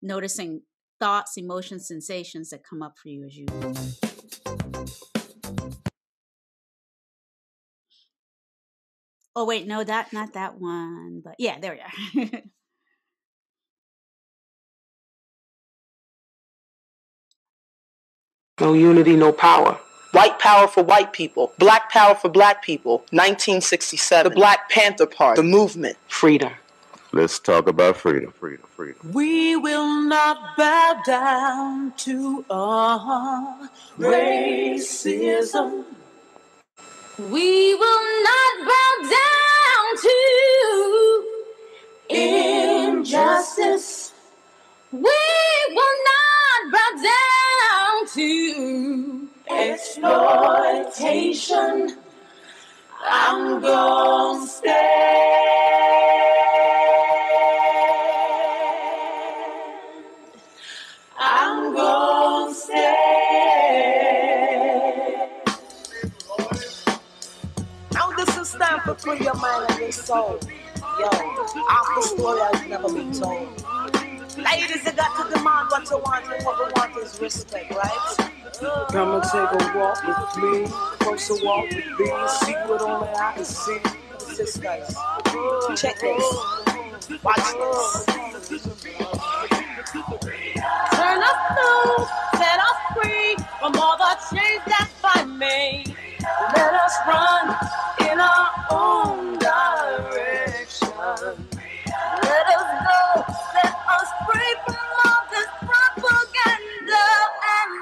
noticing thoughts, emotions, sensations that come up for you as you Oh, wait, no, not that one. But yeah, there we are. No unity, no power. White Power for White People, Black Power for Black People, 1967, the Black Panther Party, the movement, freedom. Let's talk about freedom, freedom, freedom. We will not bow down to racism. We will not bow down to injustice. We will not bow down to exploitation. I'm gonna stand. I'm gonna stand. Now this is time for Free Your Mind and Your Soul. Yo, our story has never been told. Ladies, you got to demand what you want, and what we want is respect, right? Come and take a walk with me, closer walk with me, see what only I can see. Sisters, check this, watch this. Turn us loose, set us free from all the chains that bind me. Let us run in our own direction. Let us go, let us free from all this propaganda and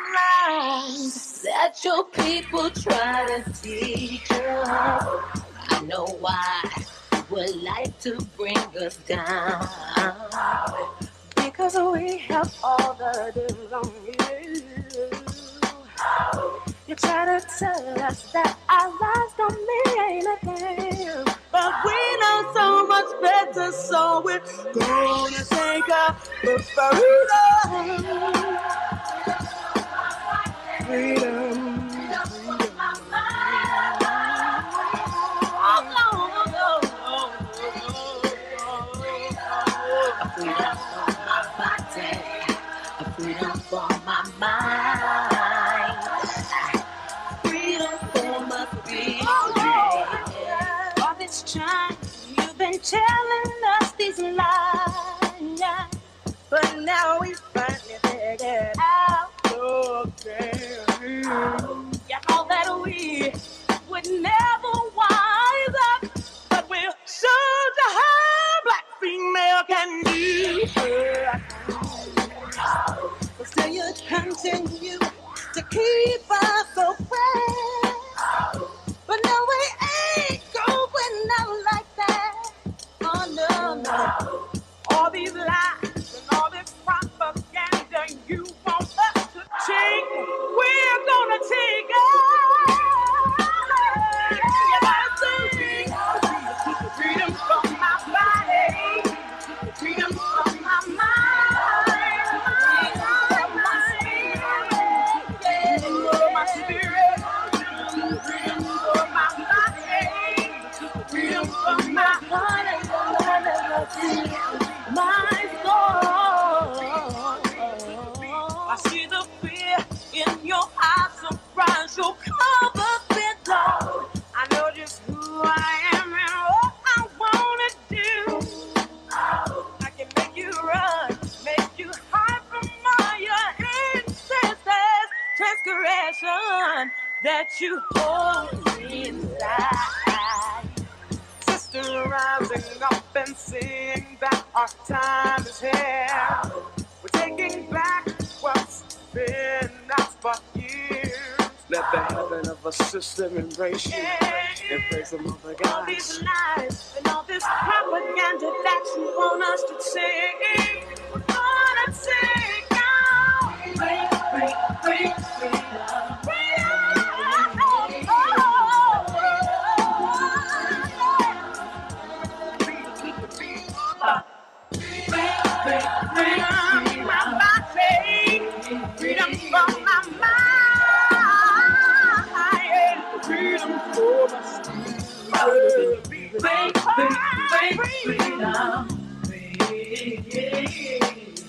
lies that your people try to teach us. I know why you would like to bring us down, because we have all the devil on you. You try to tell us that our lives don't mean anything, but we know so much better, so we're gonna take up the freedom. A freedom for my body, a freedom for my mind. You've been telling us these lies, but now we finally figured out. Okay. Yeah, all that we would never wise up, but we'll show the how black female can do. But still you continue to keep us away, but now we ain't going out like that. Oh no, no. All these lies and all this propaganda you want us to take, we're gonna take it. You got to be freedom from my body, freedom from my mind, freedom from my spirit, freedom from my spirit, freedom from my my soul. I see the fear in your eyes, surprise you'll cover it all. I know just who I am and what I wanna do. I can make you run, make you hide from all your ancestors, transgression that you hold inside. Rising up and seeing that our time is here. We're taking back what's been us for years. Let the heaven of a system embrace you. Embrace the mother God. All these lies and all this propaganda that you want us to take, we're gonna take out. Freedom from my mind. Freedom for my spirit. Freedom.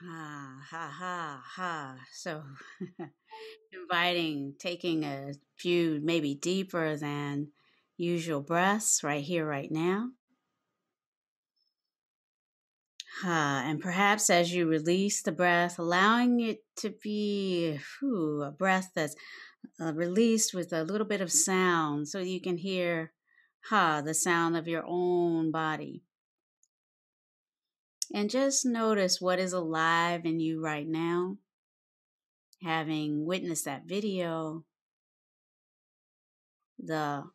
Ha, ha, ha, ha. So inviting, taking a few maybe deeper than usual breaths right here, right now. And perhaps as you release the breath, allowing it to be a breath that's released with a little bit of sound so you can hear the sound of your own body. And just notice what is alive in you right now, having witnessed that video, some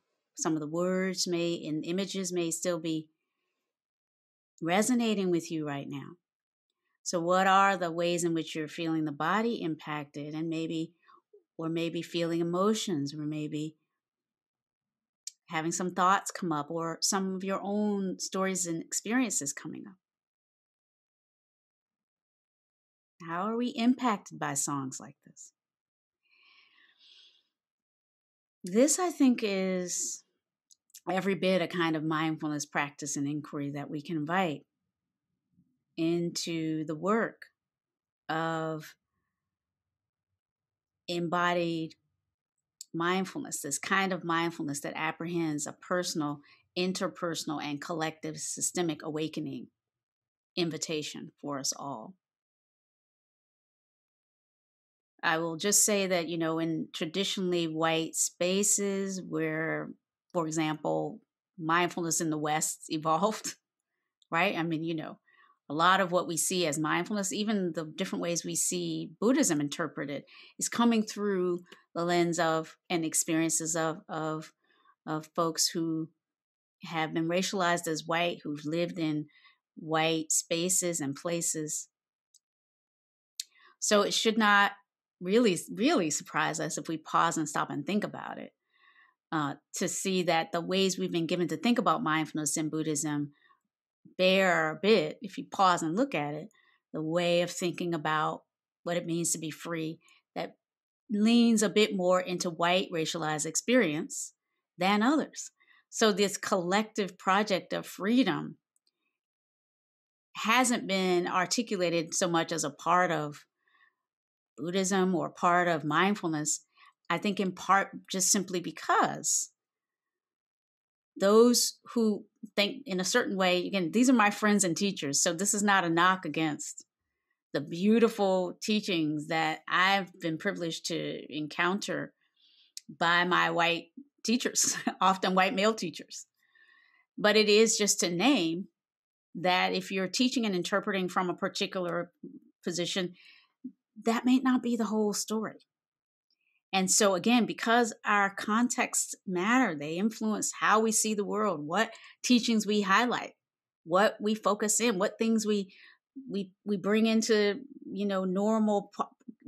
of the words and images may still be resonating with you right now. So what are the ways in which you're feeling the body impacted, and maybe feeling emotions, or maybe having some thoughts come up, or some of your own stories and experiences coming up? How are we impacted by songs like this? This, I think, is every bit a kind of mindfulness practice and inquiry that we can invite into the work of embodied mindfulness, this kind of mindfulness that apprehends a personal, interpersonal, and collective systemic awakening invitation for us all. I will just say that, in traditionally white spaces where, for example, mindfulness in the West evolved, right? I mean, a lot of what we see as mindfulness, even the different ways we see Buddhism interpreted, is coming through the lens of and experiences of folks who have been racialized as white, who've lived in white spaces and places. So it should not really surprise us if we pause and stop and think about it, to see that the ways we've been given to think about mindfulness in Buddhism bear a bit, if you pause and look at it, the way of thinking about what it means to be free that leans a bit more into white racialized experience than others. So this collective project of freedom hasn't been articulated so much as a part of Buddhism or part of mindfulness, I think in part just simply because those who think in a certain way, again, these are my friends and teachers, so this is not a knock against the beautiful teachings that I've been privileged to encounter by my white teachers, often white male teachers. But it is just to name that if you're teaching and interpreting from a particular position, that may not be the whole story. And so again, because our contexts matter, they influence how we see the world, what teachings we highlight, what we focus in, what things we bring into, normal,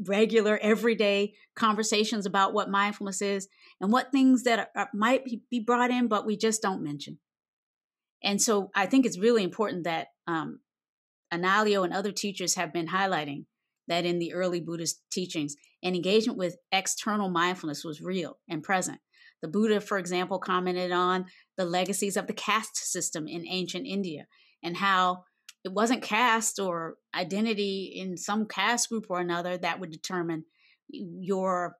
regular, everyday conversations about what mindfulness is, and what things that might be brought in, but we just don't mention. And so I think it's really important that Anālayo and other teachers have been highlighting that in the early Buddhist teachings, an engagement with external mindfulness was real and present. The Buddha, for example, commented on the legacies of the caste system in ancient India and how it wasn't caste or identity in some caste group or another that would determine your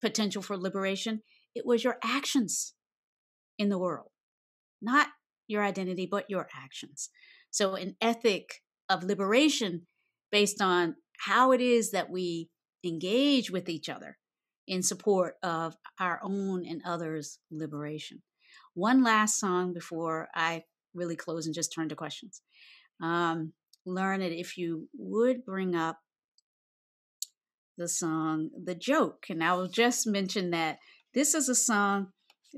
potential for liberation. It was your actions in the world, not your identity, but your actions. So an ethic of liberation based on how it is that we engage with each other in support of our own and others' liberation. One last song before I really close and just turn to questions. Learned, if you would bring up the song, The Joke. And I will just mention that this is a song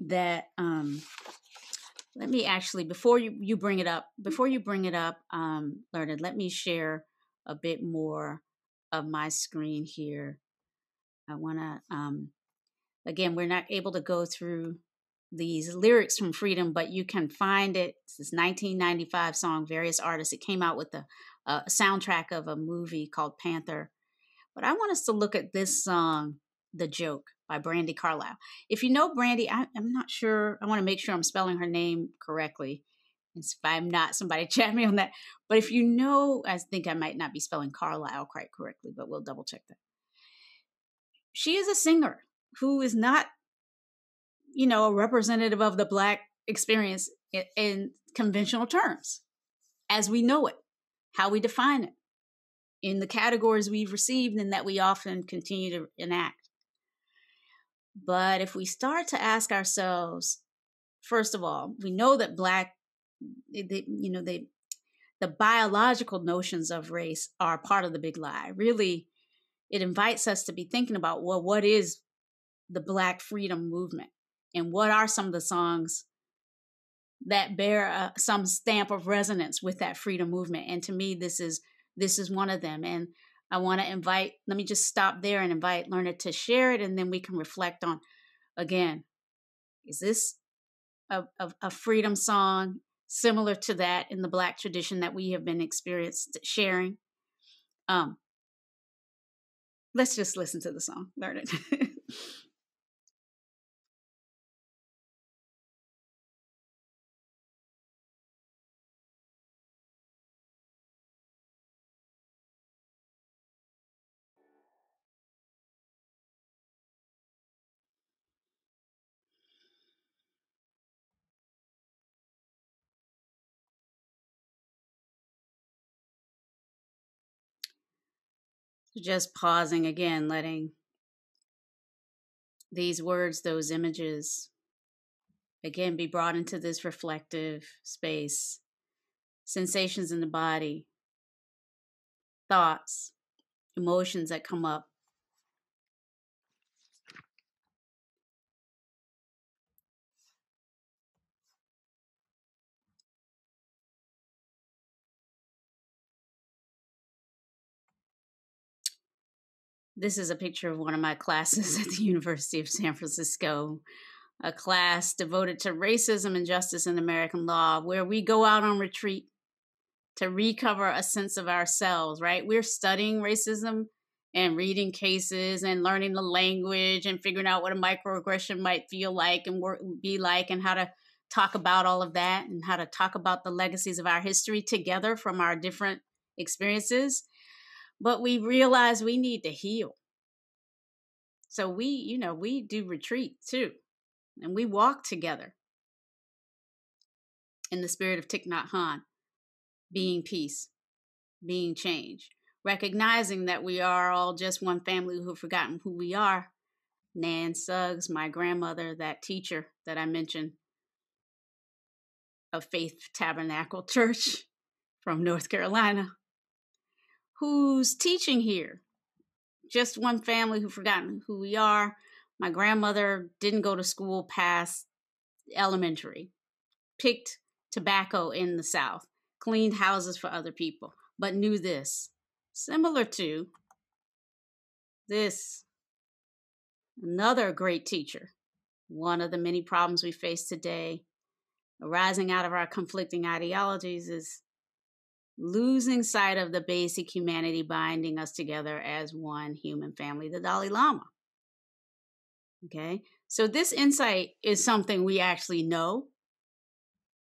that, let me actually, before you bring it up, Learned, let me share a bit more of my screen here. I want to, again, we're not able to go through these lyrics from Freedom, but you can find it. It's this 1995 song, various artists. It came out with a soundtrack of a movie called Panther. But I want us to look at this song, The Joke, by Brandi Carlile. If you know Brandi, I'm not sure. I want to make sure I'm spelling her name correctly. I'm not somebody, chat me on that. But if you know, I think I might not be spelling Carlile quite correctly, but we'll double check that. She is a singer who is not, you know, a representative of the Black experience in conventional terms, as we know it, how we define it, in the categories we've received and that we often continue to enact. But if we start to ask ourselves, first of all, we know that Black, the biological notions of race are part of the big lie. Really, it invites us to be thinking about, well, what is the Black freedom movement? And what are some of the songs that bear some stamp of resonance with that freedom movement? And to me, this is one of them. And I want to invite, let me just stop there and invite Learned to share it. And then we can reflect on, again, is this a freedom song similar to that in the Black tradition that we have been experienced sharing? Let's just listen to the song, Learned. Just pausing again, letting these words, those images, again, be brought into this reflective space. Sensations in the body, thoughts, emotions that come up. This is a picture of one of my classes at the University of San Francisco, a class devoted to racism and justice in American law, where we go out on retreat to recover a sense of ourselves, right? We're studying racism and reading cases and learning the language and figuring out what a microaggression might feel like and be like, and how to talk about all of that, and how to talk about the legacies of our history together from our different experiences. But we realize we need to heal. So we do retreat too. And we walk together in the spirit of Thich Nhat Hanh, being peace, being change, recognizing that we are all just one family who have forgotten who we are. Nan Suggs, my grandmother, that teacher that I mentioned of Faith Tabernacle Church from North Carolina, who's teaching here. Just one family who've forgotten who we are. My grandmother didn't go to school past elementary, picked tobacco in the South, cleaned houses for other people, but knew this. Similar to this, another great teacher, one of the many problems we face today, arising out of our conflicting ideologies, is losing sight of the basic humanity binding us together as one human family, the Dalai Lama. Okay, so this insight is something we actually know.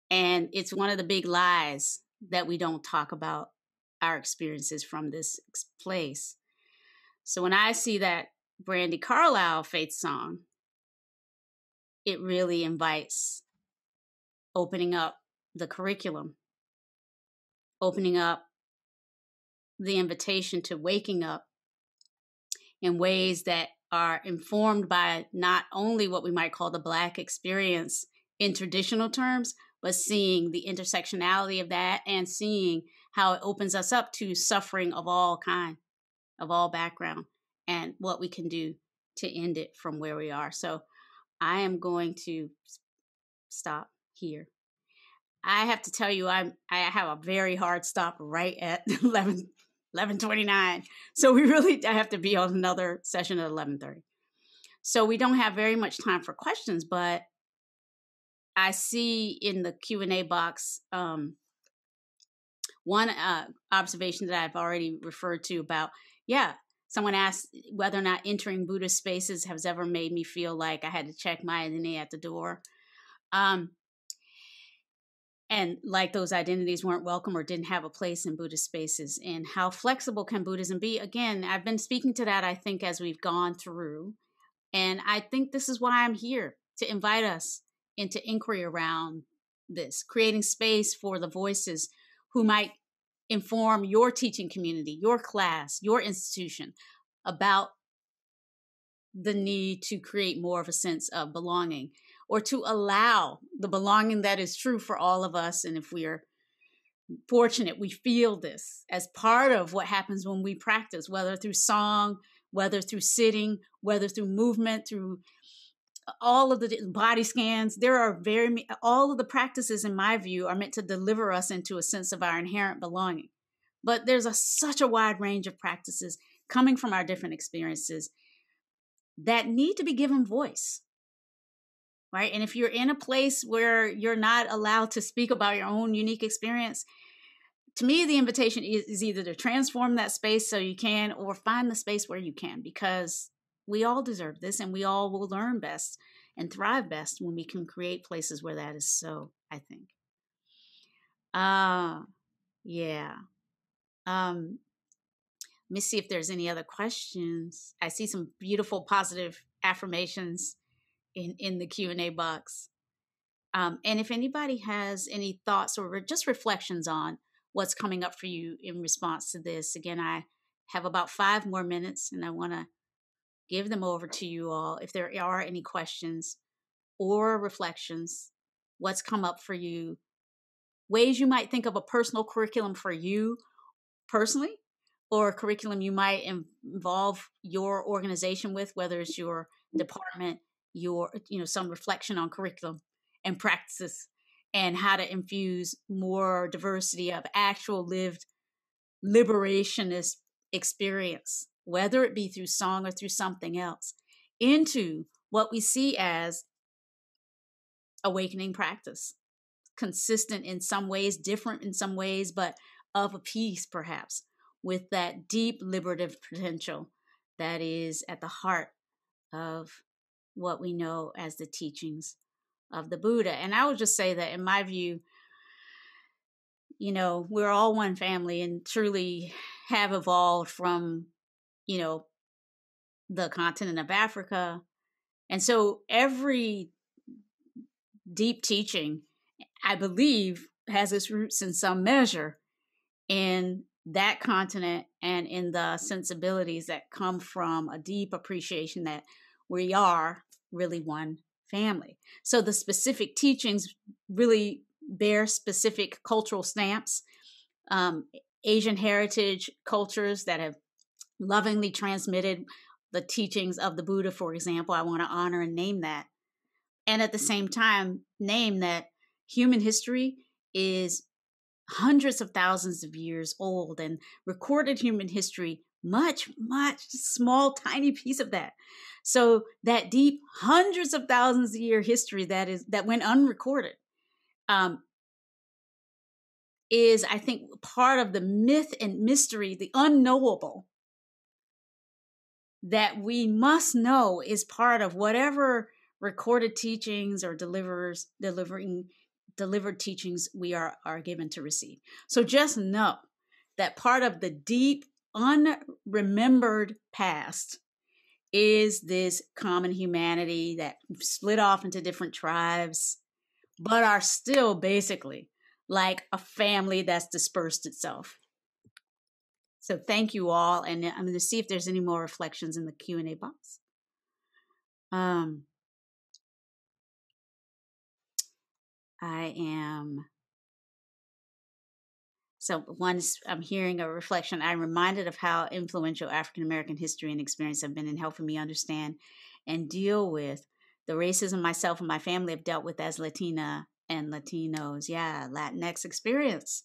And it's one of the big lies that we don't talk about our experiences from this place. So when I see that Brandi Carlile Faith song, it really invites opening up the curriculum, opening up the invitation to waking up in ways that are informed by not only what we might call the Black experience in traditional terms, but seeing the intersectionality of that and seeing how it opens us up to suffering of all kind, of all background, and what we can do to end it from where we are. So I am going to stop here. I have to tell you, I have a very hard stop right at 11:29. So I have to be on another session at 11:30. So we don't have very much time for questions, but I see in the Q&A box, one observation that I've already referred to about, someone asked whether or not entering Buddhist spaces has ever made me feel like I had to check my identity at the door. and like those identities weren't welcome or didn't have a place in Buddhist spaces, and how flexible can Buddhism be? Again, I've been speaking to that, I think, as we've gone through, and I think this is why I'm here, to invite us into inquiry around this, creating space for the voices who might inform your teaching community, your class, your institution about the need to create more of a sense of belonging, or to allow the belonging that is true for all of us. And if we are fortunate, we feel this as part of what happens when we practice, whether through song, whether through sitting, whether through movement, through all of the body scans. There are all of the practices, in my view, are meant to deliver us into a sense of our inherent belonging. But there's such a wide range of practices coming from our different experiences that need to be given voice. Right? And if you're in a place where you're not allowed to speak about your own unique experience, to me, the invitation is either to transform that space so you can, or find the space where you can, because we all deserve this and we all will learn best and thrive best when we can create places where that is so, I think. Yeah. Let me see if there's any other questions. I see some beautiful positive affirmations in the Q&A box. And if anybody has any thoughts or just reflections on what's coming up for you in response to this, again, I have about 5 more minutes and I want to give them over to you all. If there are any questions or reflections, what's come up for you, ways you might think of a personal curriculum for you personally, or a curriculum you might involve your organization with, whether it's your department, some reflection on curriculum and practices and how to infuse more diversity of actual lived liberationist experience, whether it be through song or through something else, into what we see as awakening practice, consistent in some ways, different in some ways, but of a piece perhaps with that deep liberative potential that is at the heart of what we know as the teachings of the Buddha. And I would just say that in my view, we're all one family and truly have evolved from, the continent of Africa. And so every deep teaching, I believe, has its roots in some measure in that continent and in the sensibilities that come from a deep appreciation that we are really one family. So the specific teachings really bear specific cultural stamps, Asian heritage cultures that have lovingly transmitted the teachings of the Buddha, for example. I want to honor and name that. And at the same time, name that human history is hundreds of thousands of years old, and recorded human history, much, much small, tiny piece of that. So that deep hundreds of thousands of year history that went unrecorded is, I think, part of the myth and mystery, the unknowable that we must know is part of whatever recorded teachings or delivered teachings we are given to receive. So just know that part of the deep unremembered past is this common humanity that split off into different tribes, but are still basically like a family that's dispersed itself. So thank you all. And I'm going to see if there's any more reflections in the Q&A box. So once I'm hearing a reflection, I'm reminded of how influential African-American history and experience have been in helping me understand and deal with the racism myself and my family have dealt with as Latina and Latinos. Yeah, Latinx experience.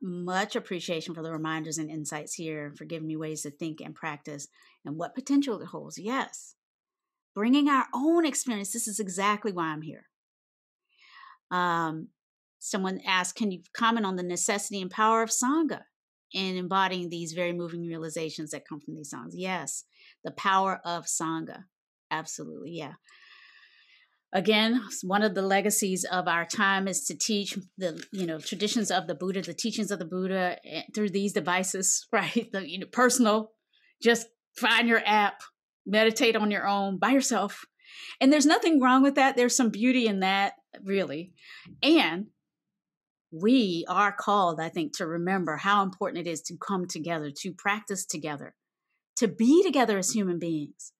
Much appreciation for the reminders and insights here, for giving me ways to think and practice and what potential it holds. Yes, bringing our own experience. This is exactly why I'm here. Someone asked, can you comment on the necessity and power of Sangha in embodying these very moving realizations that come from these songs? Yes, the power of Sangha. Absolutely, yeah. Again, one of the legacies of our time is to teach the, traditions of the Buddha, the teachings of the Buddha through these devices, right? The personal, just find your app, meditate on your own by yourself. And there's nothing wrong with that. There's some beauty in that, really. And we are called, I think, to remember how important it is to come together, to practice together, to be together as human beings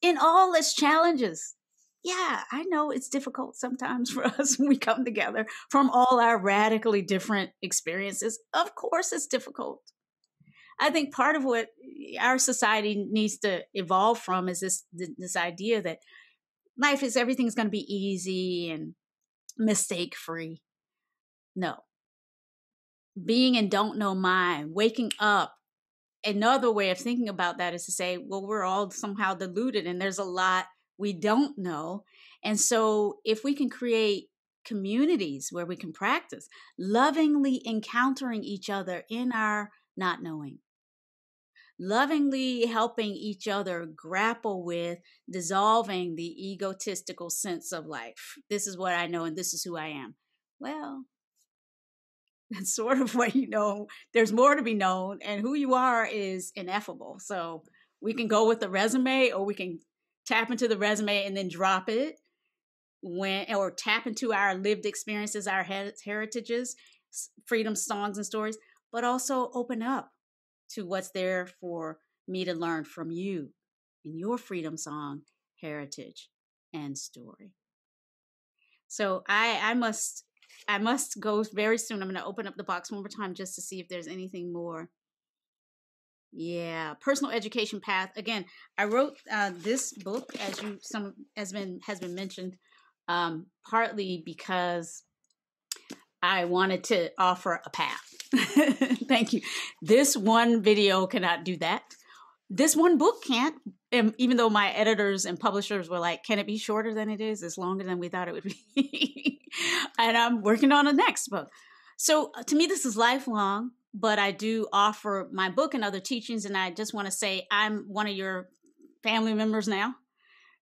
in all its challenges. Yeah, I know it's difficult sometimes for us when we come together from all our radically different experiences. Of course, it's difficult. I think part of what our society needs to evolve from is this idea that life is everything's going to be easy and mistake-free. No. Being in don't know mind, waking up. Another way of thinking about that is to say, well, we're all somehow deluded and there's a lot we don't know. And so if we can create communities where we can practice lovingly encountering each other in our not knowing, lovingly helping each other grapple with dissolving the egotistical sense of life. This is what I know and this is who I am. Well, that's sort of what you know. There's more to be known and who you are is ineffable. So we can go with the resume or we can tap into the resume and then drop it, or tap into our lived experiences, our heritages, freedom songs and stories, but also open up to what's there for me to learn from you in your freedom song, heritage, and story. So I must go very soon. I'm going to open up the box one more time just to see if there's anything more. Yeah, personal education path. Again, I wrote this book, as you has been mentioned, partly because I wanted to offer a path. Thank you. This one video cannot do that. This one book can't. Even though my editors and publishers were like, "Can it be shorter than it is? It's longer than we thought it would be." And I'm working on the next book. So to me, this is lifelong. But I do offer my book and other teachings. And I just want to say I'm one of your family members now.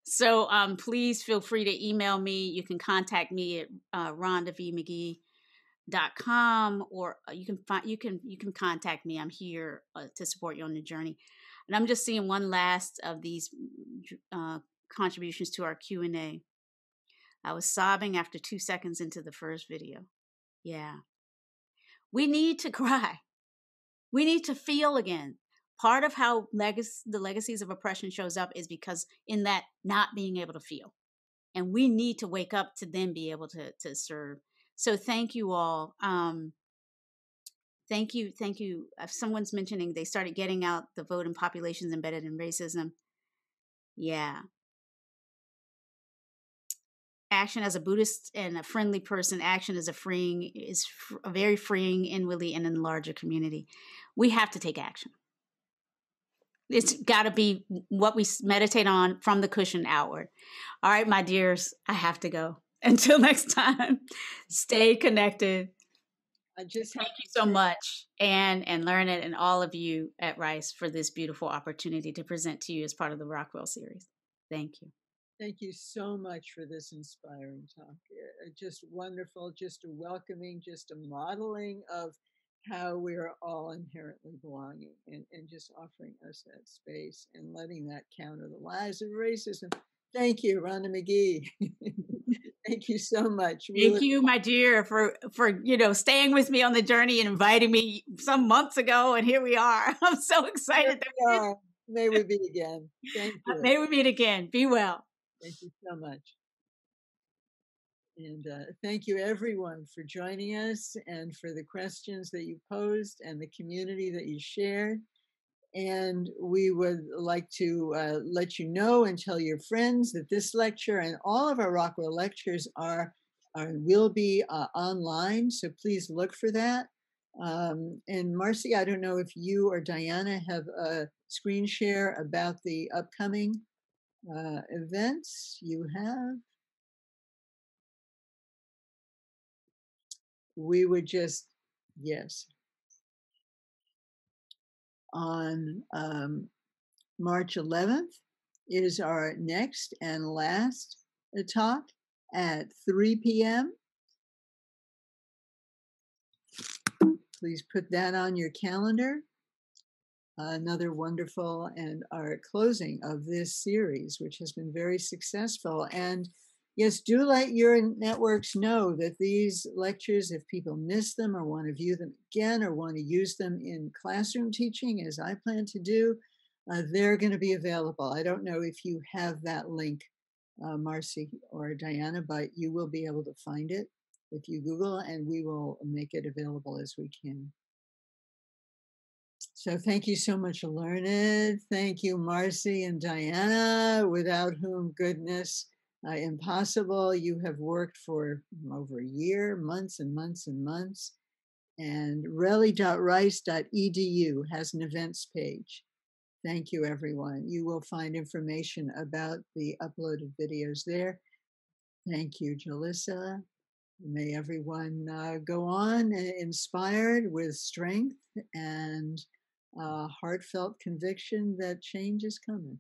So please feel free to email me. You can contact me at RhondaVMagee.com, or you can contact me. I'm here to support you on the journey. And I'm just seeing one last of these contributions to our Q&A. I was sobbing after 2 seconds into the first video. Yeah. We need to cry. We need to feel again. Part of how the legacies of oppression shows up is because in that not being able to feel. And we need to wake up to then be able to serve. So thank you all. Thank you. If someone's mentioning they started getting out the vote in populations embedded in racism. Yeah. Action as a Buddhist and a friendly person, action is a very freeing inwardly and in the larger community. We have to take action. It's got to be what we meditate on from the cushion outward. All right, my dears, I have to go. Until next time, stay connected. Thank you so much, Ann and Learned, and all of you at Rice for this beautiful opportunity to present to you as part of the Rockwell series. Thank you. Thank you so much for this inspiring talk. Just wonderful, just a welcoming, just a modeling of how we are all inherently belonging, and just offering us that space and letting that counter the lies of racism. Thank you, Rhonda Magee. Thank you so much. Thank you, my dear, for staying with me on the journey and inviting me some months ago, and here we are. I'm so excited that may we meet again. Thank you. May we meet again. Be well. Thank you so much. And thank you everyone for joining us and for the questions that you posed and the community that you shared. And we would like to let you know and tell your friends that this lecture and all of our Rockwell lectures will be online. So please look for that. And Marcy, I don't know if you or Diana have a screen share about the upcoming events you have. We would just, yes. On March 11th is our next and last the talk at 3 p.m. Please put that on your calendar. Another wonderful and our closing of this series, which has been very successful. And yes, do let your networks know that these lectures, if people miss them or want to view them again or want to use them in classroom teaching, as I plan to do, they're going to be available. I don't know if you have that link, Marcy or Diana, but you will be able to find it if you Google, and we will make it available as we can. So thank you so much, Learned. Thank you, Marcy and Diana, without whom goodness impossible. You have worked for over a year, months and months and months. And rally.rice.edu has an events page. Thank you, everyone. You will find information about the uploaded videos there. Thank you, Jalissa. May everyone go on inspired with strength and heartfelt conviction that change is coming.